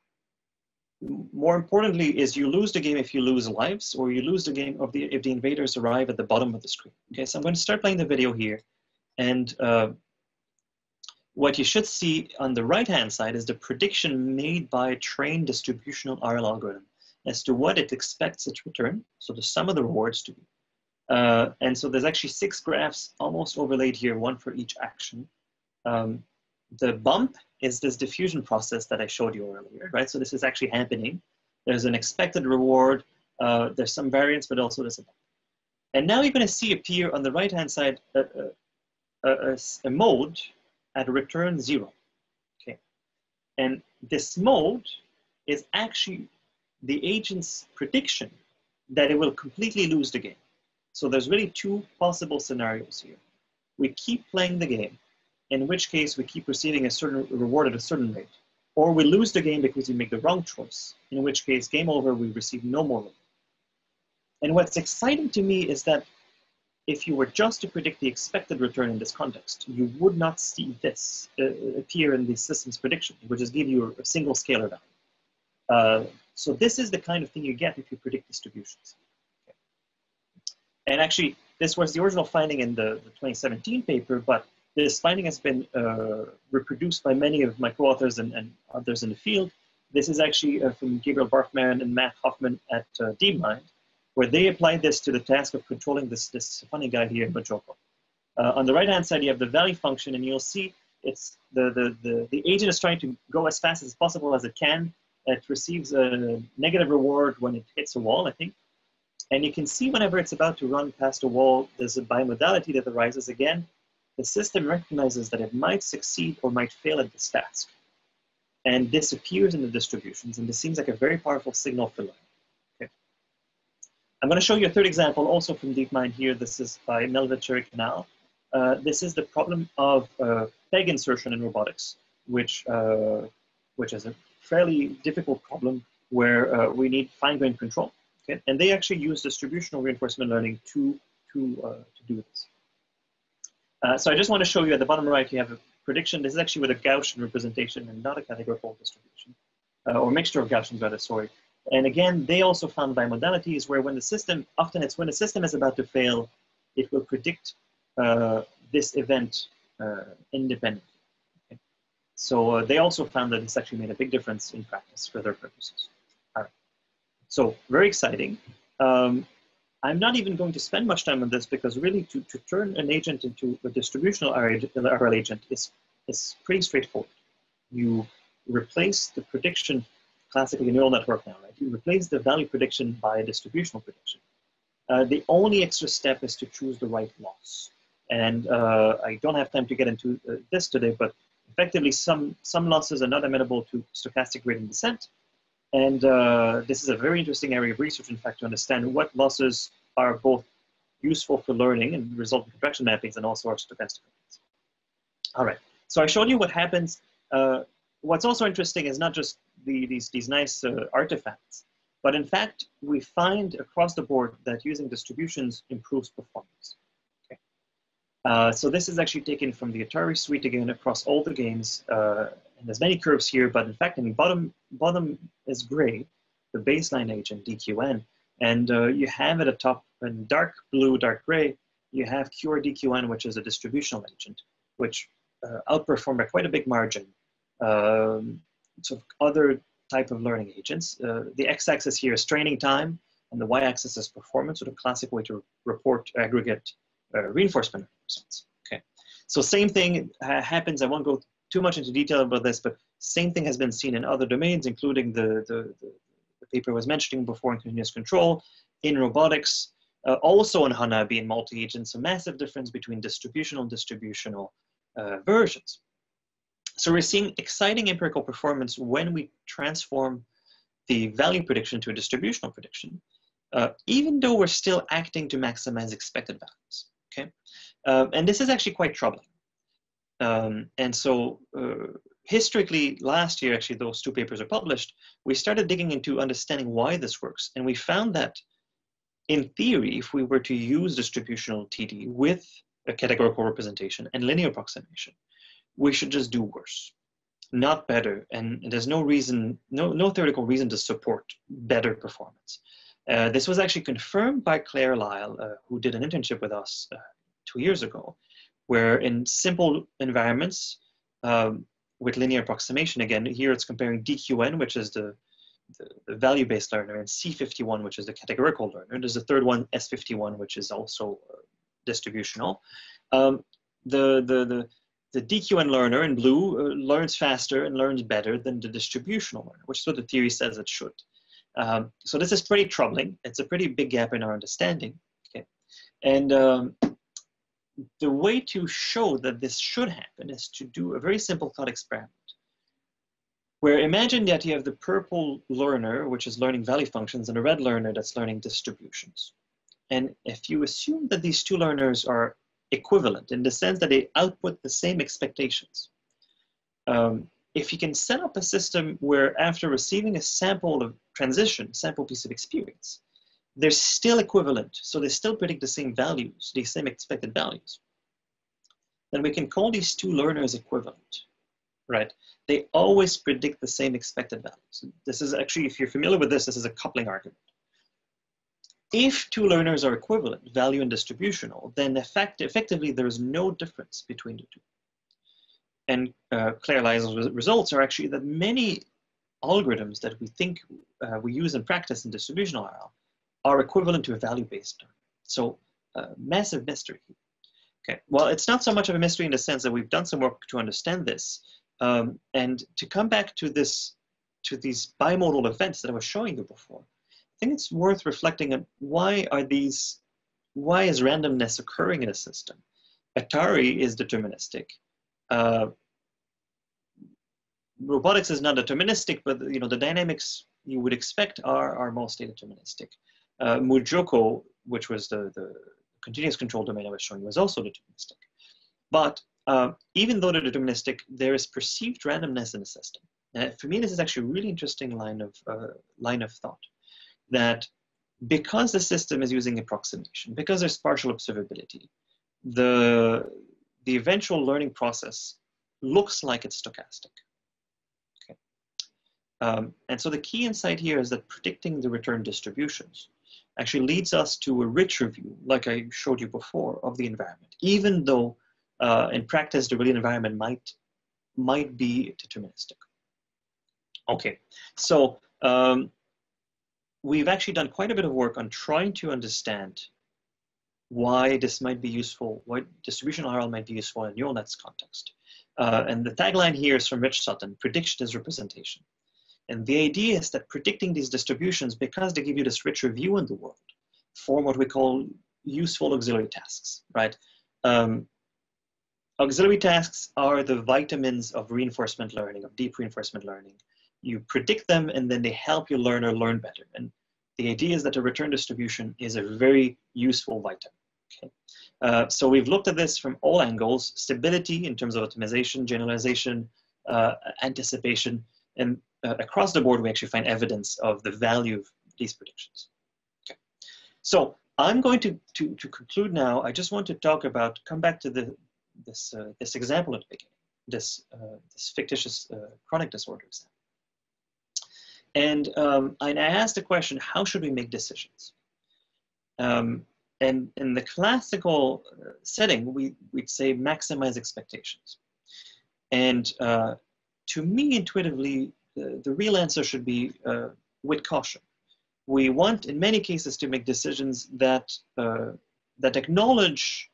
more importantly is you lose the game if you lose lives, or you lose the game of the, if the invaders arrive at the bottom of the screen. Okay, so I'm going to start playing the video here. And uh, what you should see on the right-hand side is the prediction made by a trained distributional R L algorithm as to what it expects its return, so the sum of the rewards to be. Uh, and so there's actually six graphs almost overlaid here, one for each action. Um, the bump is this diffusion process that I showed you earlier, right? So this is actually happening. There's an expected reward. Uh, there's some variance, but also there's a bump. And now you're going to see appear on the right-hand side a, a, a, a mode at return zero, okay? And this mode is actually the agent's prediction that it will completely lose the game. So there's really two possible scenarios here. We keep playing the game, in which case we keep receiving a certain reward at a certain rate, or we lose the game because we make the wrong choice, in which case game over, we receive no more reward. And what's exciting to me is that if you were just to predict the expected return in this context, you would not see this uh, appear in the system's prediction, which is give you a single scalar value. Uh, so this is the kind of thing you get if you predict distributions. Okay. And actually, this was the original finding in the, the twenty seventeen paper, but this finding has been uh, reproduced by many of my co-authors and, and others in the field. This is actually uh, from Gabriel Barfman and Matt Hoffman at uh, DeepMind, where they applied this to the task of controlling this, this funny guy here in MuJoCo. Uh, on the right-hand side, you have the value function, and you'll see it's the, the, the, the agent is trying to go as fast as possible as it can. It receives a negative reward when it hits a wall, I think. And you can see whenever it's about to run past a wall, there's a bimodality that arises again. The system recognizes that it might succeed or might fail at this task. And this appears in the distributions, and this seems like a very powerful signal for learning. I'm going to show you a third example also from DeepMind here. This is by Mel Vecerik et al. Uh, this is the problem of uh, peg insertion in robotics, which, uh, which is a fairly difficult problem where uh, we need fine-grained control. Okay? And they actually use distributional reinforcement learning to, to, uh, to do this. Uh, so I just want to show you at the bottom right, you have a prediction. This is actually with a Gaussian representation and not a categorical distribution, uh, or mixture of Gaussians rather, sorry. And again, they also found bimodalities where when the system, often it's when the system is about to fail, it will predict uh, this event uh, independently. Okay. So uh, they also found that this actually made a big difference in practice for their purposes. All right. So very exciting. Um, I'm not even going to spend much time on this because really to, to turn an agent into a distributional R L agent is, is pretty straightforward. You replace the prediction classically a neural network now, right? You replace the value prediction by a distributional prediction. Uh, the only extra step is to choose the right loss. And uh, I don't have time to get into uh, this today, but effectively some, some losses are not amenable to stochastic gradient descent. And uh, this is a very interesting area of research, in fact, to understand what losses are both useful for learning and result in contraction mappings and also our stochastic mappings. All right, so I showed you what happens. Uh, What's also interesting is not just the, these, these nice uh, artifacts, but in fact, we find across the board that using distributions improves performance. Okay. Uh, so this is actually taken from the Atari suite again across all the games, uh, and there's many curves here, but in fact, in the bottom, bottom is gray, the baseline agent, D Q N, and uh, you have at the top in dark blue, dark gray, you have Q R D Q N, which is a distributional agent, which uh, outperformed by quite a big margin Um, sort of other type of learning agents. Uh, the x-axis here is training time, and the y-axis is performance, sort of classic way to report aggregate uh, reinforcement results. Okay, so same thing ha happens. I won't go too much into detail about this, but same thing has been seen in other domains, including the, the, the, the paper I was mentioning before in continuous control, in robotics, uh, also in Hanabi and multi-agents, a massive difference between distributional and distributional uh, versions. So we're seeing exciting empirical performance when we transform the value prediction to a distributional prediction, uh, even though we're still acting to maximize expected values, okay? Um, and this is actually quite troubling. Um, and so uh, historically, last year, actually, those two papers are published, we started digging into understanding why this works. And we found that in theory, if we were to use distributional T D with a categorical representation and linear approximation, we should just do worse. not better, and there's no reason, no, no theoretical reason to support better performance. Uh, this was actually confirmed by Claire Lyle, uh, who did an internship with us uh, two years ago, where in simple environments um, with linear approximation, again, here it's comparing D Q N, which is the, the, the value-based learner, and C fifty-one, which is the categorical learner. There's a third one, S fifty-one, which is also uh, distributional. Um, the, the, the, the D Q N learner in blue uh, learns faster and learns better than the distributional learner, which is what the theory says it should. Um, so this is pretty troubling. It's a pretty big gap in our understanding. Okay. And um, the way to show that this should happen is to do a very simple thought experiment, where imagine that you have the purple learner, which is learning value functions, and a red learner that's learning distributions. And if you assume that these two learners are equivalent in the sense that they output the same expectations, um, if you can set up a system where after receiving a sample of transition, sample piece of experience, they're still equivalent, so they still predict the same values, the same expected values, then we can call these two learners equivalent, right? They always predict the same expected values. This is actually, if you're familiar with this, this is a coupling argument. If two learners are equivalent, value and distributional, then effect effectively there is no difference between the two. And uh, Claire Lyle's results are actually that many algorithms that we think uh, we use in practice in distributional R L are equivalent to a value-based learner. So uh, massive mystery. Okay, well, it's not so much of a mystery in the sense that we've done some work to understand this. Um, and to come back to this, to these bimodal events that I was showing you before, I think it's worth reflecting on why are these, why is randomness occurring in a system? Atari is deterministic. Uh, robotics is not deterministic, but you know the dynamics you would expect are, are mostly deterministic. Uh, MuJoCo, which was the, the continuous control domain I was showing, was also deterministic. But uh, even though they're deterministic, there is perceived randomness in the system. Uh, for me, this is actually a really interesting line of, uh, line of thought, that because the system is using approximation, because there's partial observability, the the eventual learning process looks like it's stochastic. Okay. Um, and so the key insight here is that predicting the return distributions actually leads us to a richer view, like I showed you before, of the environment, even though uh, in practice, the real environment might, might be deterministic. Okay, so um, we've actually done quite a bit of work on trying to understand why this might be useful, why distributional R L might be useful in neural nets context. Uh, and the tagline here is from Rich Sutton, prediction is representation. And the idea is that predicting these distributions, because they give you this richer view in the world, form what we call useful auxiliary tasks, right? Um, auxiliary tasks are the vitamins of reinforcement learning, of deep reinforcement learning. You predict them and then they help your learner learn better. And the idea is that a return distribution is a very useful vitamin. Okay. Uh, so we've looked at this from all angles, stability in terms of optimization, generalization, uh, anticipation, and uh, across the board, we actually find evidence of the value of these predictions. Okay. So I'm going to, to, to conclude now. I just want to talk about, come back to the, this, uh, this example at the beginning, this, uh, this fictitious uh, chronic disorder example. And, um, and I asked the question, how should we make decisions? Um, And in the classical setting, we, we'd say maximize expectations. And uh, to me, intuitively, the, the real answer should be uh, with caution. We want, in many cases, to make decisions that, uh, that acknowledge,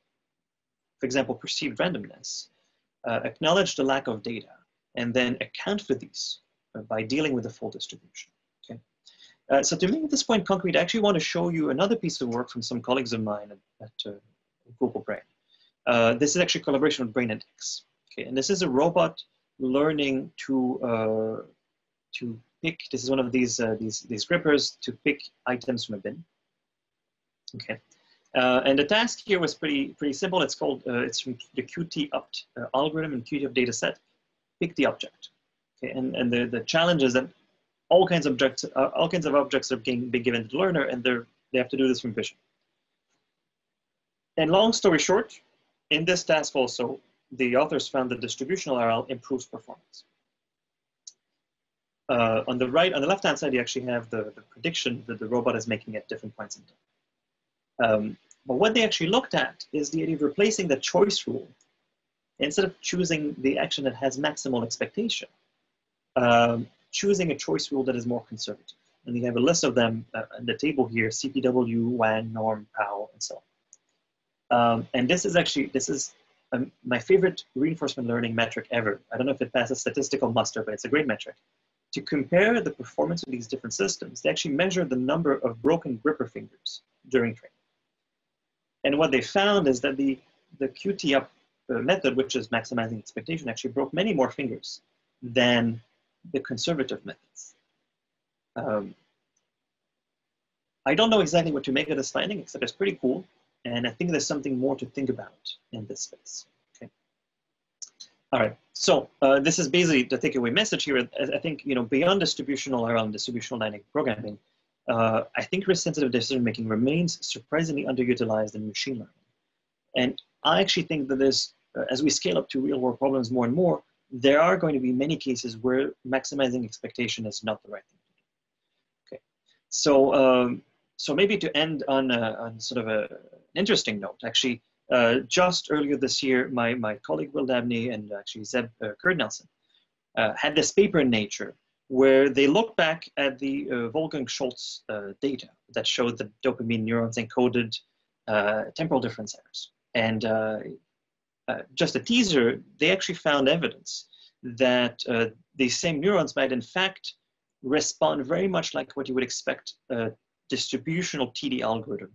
for example, perceived randomness, uh, acknowledge the lack of data, and then account for these uh, by dealing with the full distribution. Uh, so to make this point concrete, I actually want to show you another piece of work from some colleagues of mine at, at uh, Google Brain. Uh, this is actually a collaboration with Brain Index. Okay, and this is a robot learning to uh, to pick. This is one of these uh, these these grippers to pick items from a bin. Okay, uh, and the task here was pretty pretty simple. It's called uh, it's from the Q T-Opt uh, algorithm and Q T-Opt dataset. Pick the object. Okay, and and the the challenge is that all kinds of objects, uh, all kinds of objects are being, being given to the learner, and they're they have to do this from vision. And long story short, in this task also, the authors found that distributional R L improves performance. Uh, on the right, on the left-hand side, you actually have the, the prediction that the robot is making at different points in time. Um, but what they actually looked at is the idea of replacing the choice rule. Instead of choosing the action that has maximal expectation, um, choosing a choice rule that is more conservative. And you have a list of them uh, in the table here, C P W, Wang, Norm, Powell, and so on. Um, and this is actually, this is um, my favorite reinforcement learning metric ever. I don't know if it passes statistical muster, but it's a great metric. To compare the performance of these different systems, they actually measure the number of broken gripper fingers during training. And what they found is that the, the Q T-Opt method, which is maximizing expectation, actually broke many more fingers than the conservative methods. Um, I don't know exactly what to make of this finding, except it's pretty cool. And I think there's something more to think about in this space. Okay. All right. So uh, this is basically the takeaway message here. I think, you know, beyond distributional around distributional dynamic programming, uh, I think risk-sensitive decision-making remains surprisingly underutilized in machine learning. And I actually think that this, uh, as we scale up to real-world problems more and more, there are going to be many cases where maximizing expectation is not the right thing. So, um, so maybe to end on, a, on sort of a, an interesting note, actually, uh, just earlier this year, my, my colleague Will Dibney and actually Zeb uh, Kurd-Nelson uh, had this paper in Nature where they looked back at the uh, Wolfgang-Schultz uh, data that showed that dopamine neurons encoded uh, temporal difference errors. And uh, uh, just a teaser, they actually found evidence that uh, these same neurons might in fact respond very much like what you would expect a distributional T D algorithm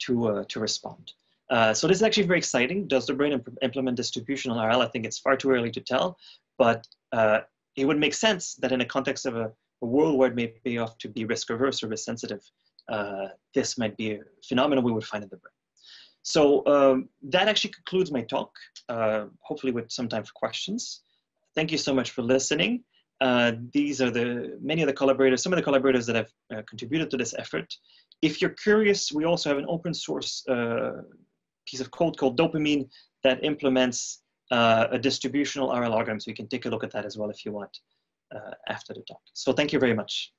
to, uh, to respond. Uh, so this is actually very exciting. Does the brain imp implement distributional R L? I think it's far too early to tell, but uh, it would make sense that in the context of a, a world where it may pay off to be risk averse or risk sensitive, uh, this might be a phenomenon we would find in the brain. So um, that actually concludes my talk, uh, hopefully with some time for questions. Thank you so much for listening. Uh, these are the many of the collaborators, some of the collaborators that have uh, contributed to this effort. If you're curious, we also have an open source uh, piece of code called Dopamine that implements uh, a distributional R L algorithm. So you can take a look at that as well if you want uh, after the talk. So thank you very much.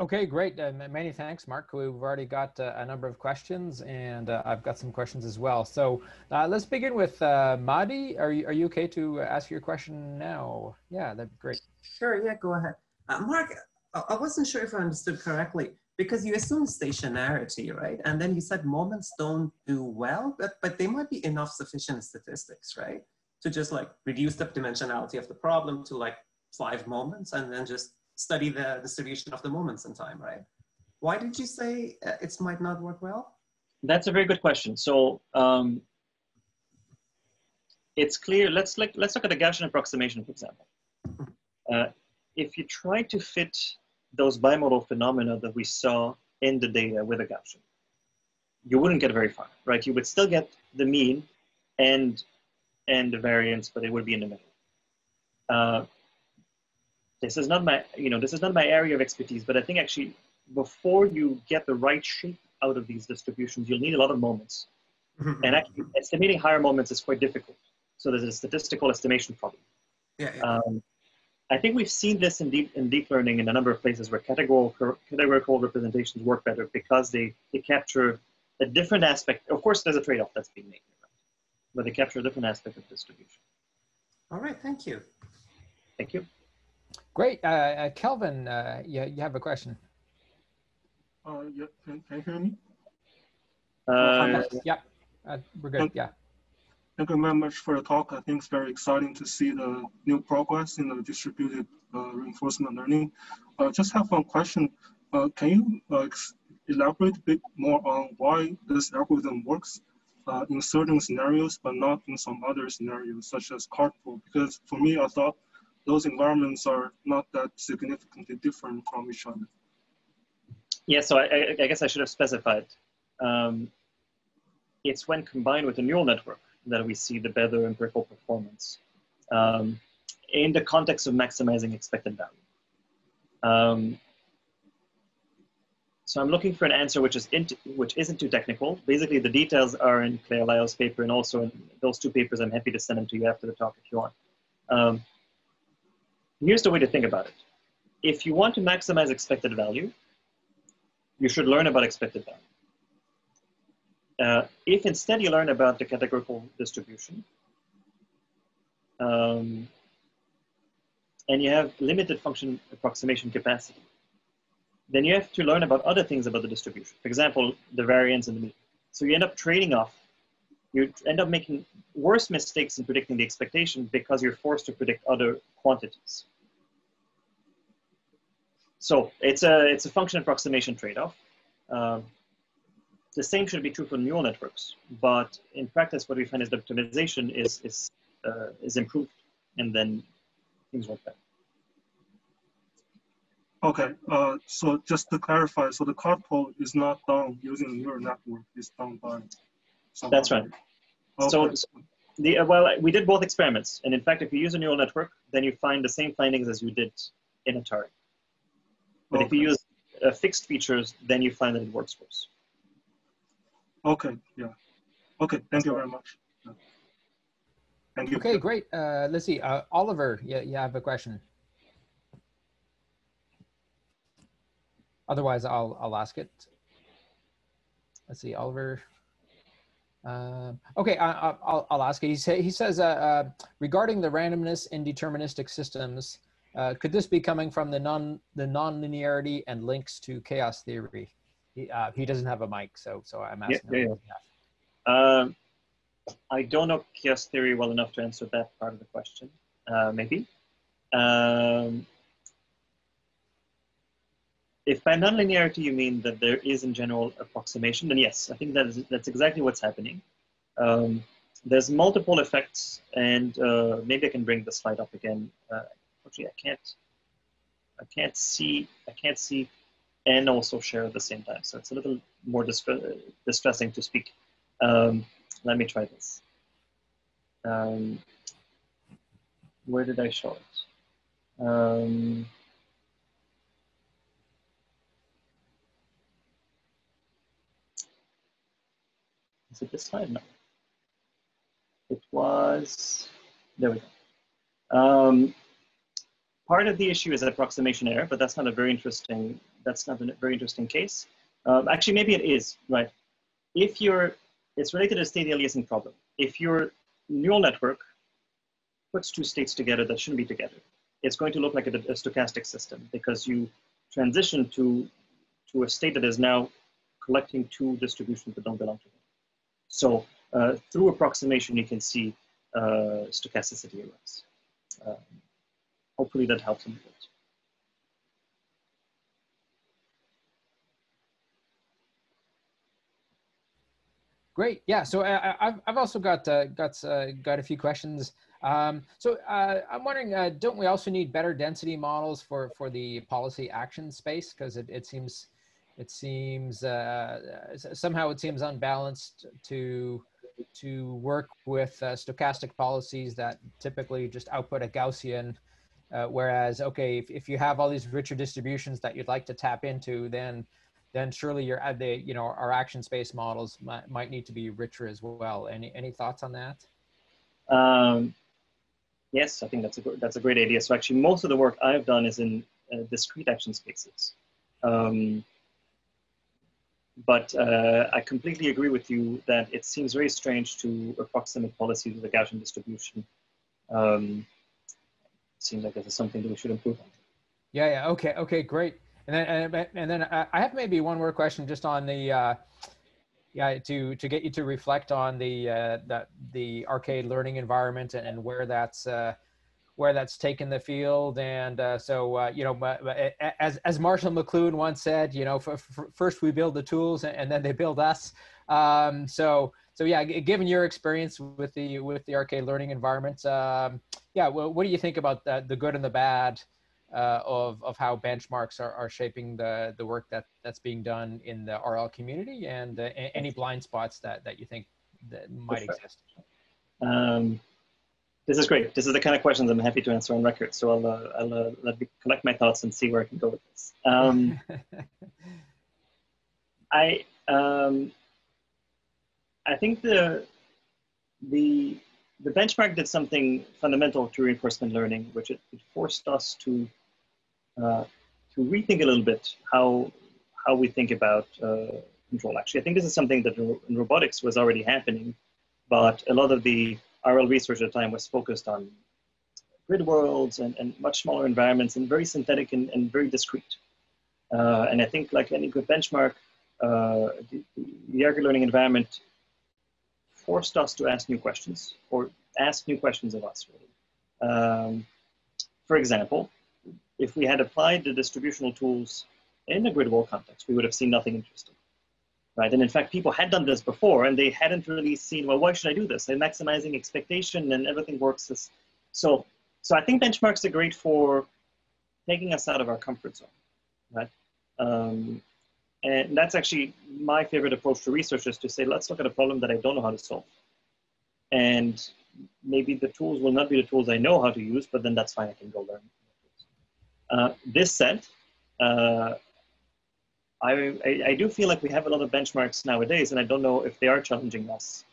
Okay, great. Uh, many thanks, Mark. We've already got uh, a number of questions, and uh, I've got some questions as well. So uh, let's begin with uh, Madi. Are you, are you okay to ask your question now? Yeah, that'd be great. Sure, yeah, go ahead. Uh, Mark, I wasn't sure if I understood correctly, because you assume stationarity, right? And then you said moments don't do well, but, but they might be enough sufficient statistics, right? To just like reduce the dimensionality of the problem to like five moments and then just study the distribution of the moments in time, right? Why did you say uh, it might not work well? That's a very good question. So um, it's clear, let's, like, let's look at the Gaussian approximation, for example. Uh, if you try to fit those bimodal phenomena that we saw in the data with a Gaussian, you wouldn't get very far, right? You would still get the mean and, and the variance, but it would be in the middle. Uh, This is not my, you know, this is not my area of expertise, but I think actually before you get the right shape out of these distributions, you'll need a lot of moments. And actually estimating higher moments is quite difficult. So there's a statistical estimation problem. Yeah, yeah. Um, I think we've seen this in deep, in deep learning in a number of places where categorical, categorical representations work better because they, they capture a different aspect. Of course, there's a trade-off that's being made, right? But they capture a different aspect of distribution. All right, thank you. Thank you. Great. Uh, uh, Kelvin, uh, you, you have a question. Uh, yeah, can, can you hear me? Uh, yeah, uh, we're good, thank, yeah. Thank you very much for the talk. I think it's very exciting to see the new progress in the distributed uh, reinforcement learning. I uh, just have one question. Uh, can you uh, elaborate a bit more on why this algorithm works uh, in certain scenarios, but not in some other scenarios, such as carpool? Because for me, I thought those environments are not that significantly different from each other. Yeah, so I, I guess I should have specified. Um, it's when combined with a neural network that we see the better empirical performance um, in the context of maximizing expected value. Um, so I'm looking for an answer which, is into, which isn't too technical. Basically, the details are in Claire Lyle's paper and also in those two papers. I'm happy to send them to you after the talk if you want. Um, Here's the way to think about it. If you want to maximize expected value, you should learn about expected value. Uh, if instead you learn about the categorical distribution, um, and you have limited function approximation capacity, then you have to learn about other things about the distribution. For example, the variance and the mean. So you end up trading off. You end up making worse mistakes in predicting the expectation because you're forced to predict other quantities. So it's a, it's a function approximation trade-off. Um, The same should be true for neural networks, but in practice, what we find is that optimization is is uh, is improved, and then things work better. Okay, uh, so just to clarify, so the carpool is not done using the neural network; it's done by somebody. That's right. Okay. So, so the uh, well, we did both experiments, and in fact, if you use a neural network, then you find the same findings as you did in Atari. But okay. if you use uh, fixed features, then you find that it works worse. Okay, yeah. Okay, thank you very much. Thank you. Okay, great. Uh, let's see, uh, Oliver, yeah, you have a question. Otherwise, I'll, I'll ask it. Let's see, Oliver. Uh, okay, I, I'll, I'll ask it. He, say, he says, uh, uh, regarding the randomness in deterministic systems, uh, could this be coming from the non the non-linearity and links to chaos theory? He, uh, he doesn't have a mic, so so I'm asking. Yeah, yeah, yeah. Um, I don't know chaos theory well enough to answer that part of the question. Uh, maybe. Um, if by nonlinearity you mean that there is in general approximation, then yes, I think that is, that's exactly what's happening. Um, there's multiple effects, and uh, maybe I can bring the slide up again. Uh, actually, I can't. I can't see. I can't see. And also share at the same time. So it's a little more distra distressing to speak. Um, let me try this. Um, where did I show it? Um, is it this slide? No. It was, there we go. Um, part of the issue is approximation error, but that's not a very interesting That's not a very interesting case. Um, actually, maybe it is, right? If you're, it's related to the state aliasing problem. If your neural network puts two states together that shouldn't be together, it's going to look like a, a stochastic system because you transition to, to a state that is now collecting two distributions that don't belong to them. So uh, through approximation, you can see uh, stochasticity errors. Um, hopefully that helps a little bit. Great, yeah. So uh, I've I've also got uh, got uh, got a few questions. Um, so uh, I'm wondering, uh, don't we also need better density models for for the policy action space? Because it it seems it seems uh, somehow it seems unbalanced to to work with uh, stochastic policies that typically just output a Gaussian. Uh, whereas, okay, if if you have all these richer distributions that you'd like to tap into, then then surely your, they, you know, our action-based models might, might need to be richer as well. Any any thoughts on that? Um, yes, I think that's a that's a great idea. So actually, most of the work I've done is in uh, discrete action spaces. Um, but uh, I completely agree with you that it seems very strange to approximate policies with a Gaussian distribution. Um, it seems like this is something that we should improve on. Yeah. Yeah. Okay. Okay. Great. And then, and then I have maybe one more question just on the, uh, yeah, to, to get you to reflect on the, uh, the, the arcade learning environment and, and where that's, uh, where that's taken the field. And uh, so, uh, you know, as, as Marshall McLuhan once said, you know, f f first we build the tools and then they build us. Um, so, so yeah, given your experience with the, with the arcade learning environment, um, yeah, well, what do you think about the, the good and the bad? Uh, of, of how benchmarks are, are shaping the, the work that, that's being done in the R L community and uh, any blind spots that, that you think that might sure. exist? Um, this is great. This is the kind of questions I'm happy to answer on record. So I'll, uh, I'll uh, let me collect my thoughts and see where I can go with this. Um, I, um, I think the, the the benchmark did something fundamental to reinforcement learning, which it, it forced us to uh, to rethink a little bit how how we think about uh, control. Actually, I think this is something that in robotics was already happening, but a lot of the R L research at the time was focused on grid worlds and, and much smaller environments and very synthetic and, and very discrete. Uh, and I think, like any good benchmark, uh, the, the Arcade Learning Environment forced us to ask new questions, or ask new questions of us, really. Um, for example, if we had applied the distributional tools in a grid world context, we would have seen nothing interesting, right? And in fact, people had done this before, and they hadn't really seen, well, why should I do this? I'm maximizing expectation, and everything works. As, so, so I think benchmarks are great for taking us out of our comfort zone, right? Um, And that's actually my favorite approach to research, is to say, let's look at a problem that I don't know how to solve. And maybe the tools will not be the tools I know how to use, but then that's fine, I can go learn. Uh, this said, uh, I, I, I do feel like we have a lot of benchmarks nowadays, and I don't know if they are challenging us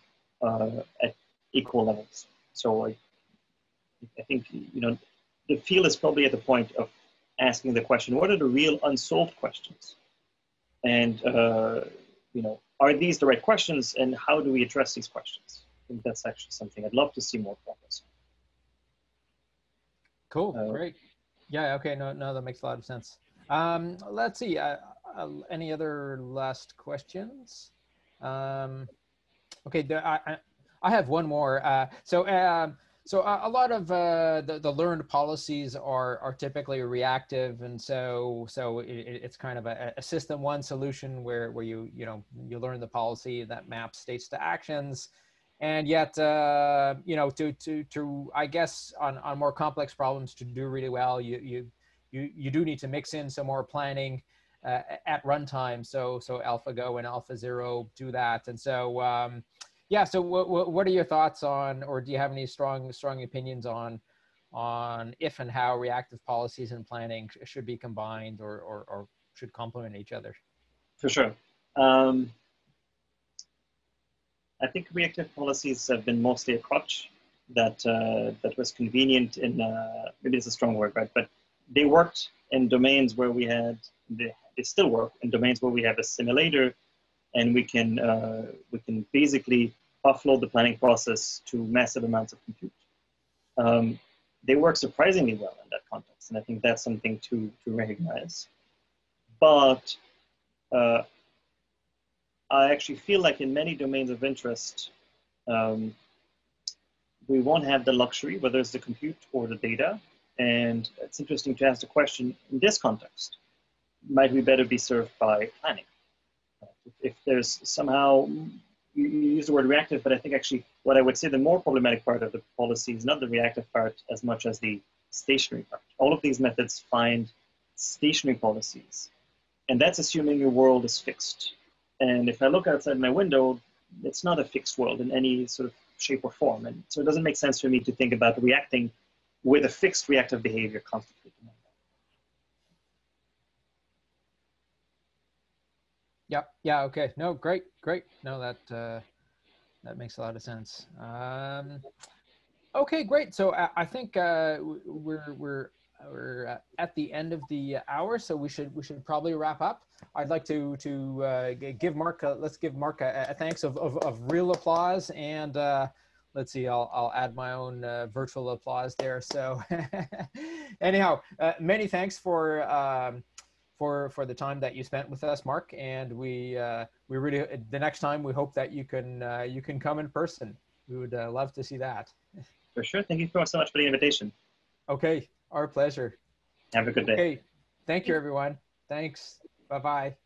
uh, at equal levels. So I, I think, you know, the field is probably at the point of asking the question, what are the real unsolved questions? And, uh, you know, are these the right questions, and how do we address these questions? I think that's actually something I'd love to see more progress. Cool, uh, great. Yeah, okay, no, no, that makes a lot of sense. Um, let's see, uh, uh, any other last questions? Um, okay, there, I, I have one more. Uh, so, uh, So uh, a lot of uh, the, the learned policies are, are typically reactive. And so, so it, it's kind of a, a system one solution where, where you, you, know, you learn the policy that maps states to actions. And yet, uh, you know, to, to, to I guess, on, on more complex problems to do really well, you, you, you, you do need to mix in some more planning uh, at runtime. So, so AlphaGo and AlphaZero do that. And so, um, yeah, so what what are your thoughts on, or do you have any strong strong opinions on on if and how reactive policies and planning should be combined, or or, or should complement each other? For sure. Um, I think reactive policies have been mostly a crutch that uh, that was convenient in, uh, maybe it's a strong word, right? But they worked in domains where we had, they, they still work in domains where we have a simulator, and we can uh, we can basically offload the planning process to massive amounts of compute. Um, they work surprisingly well in that context, and I think that's something to, to recognize. But uh, I actually feel like in many domains of interest, um, we won't have the luxury, whether it's the compute or the data, and it's interesting to ask the question, in this context, might we better be served by planning? If there's somehow, you use the word reactive, but I think actually what I would say the more problematic part of the policy is not the reactive part as much as the stationary part. All of these methods find stationary policies. And that's assuming your world is fixed. And if I look outside my window, it's not a fixed world in any sort of shape or form. And so it doesn't make sense for me to think about reacting with a fixed reactive behavior constantly. Yeah. Yeah. Okay. No. Great. Great. No. That uh, that makes a lot of sense. Um, okay. Great. So I, I think uh, we're we're we're at the end of the hour, so we should we should probably wrap up. I'd like to to uh, give Marc a, let's give Marc a, a thanks of, of of real applause, and uh, let's see. I'll I'll add my own uh, virtual applause there. So anyhow, uh, many thanks for. Um, For, for the time that you spent with us, Marc, and we uh, we really the next time we hope that you can uh, you can come in person. We would uh, love to see that. For sure. Thank you so much for the invitation. Okay, our pleasure. Have a good day. Okay, thank you, everyone. Thanks. Bye bye.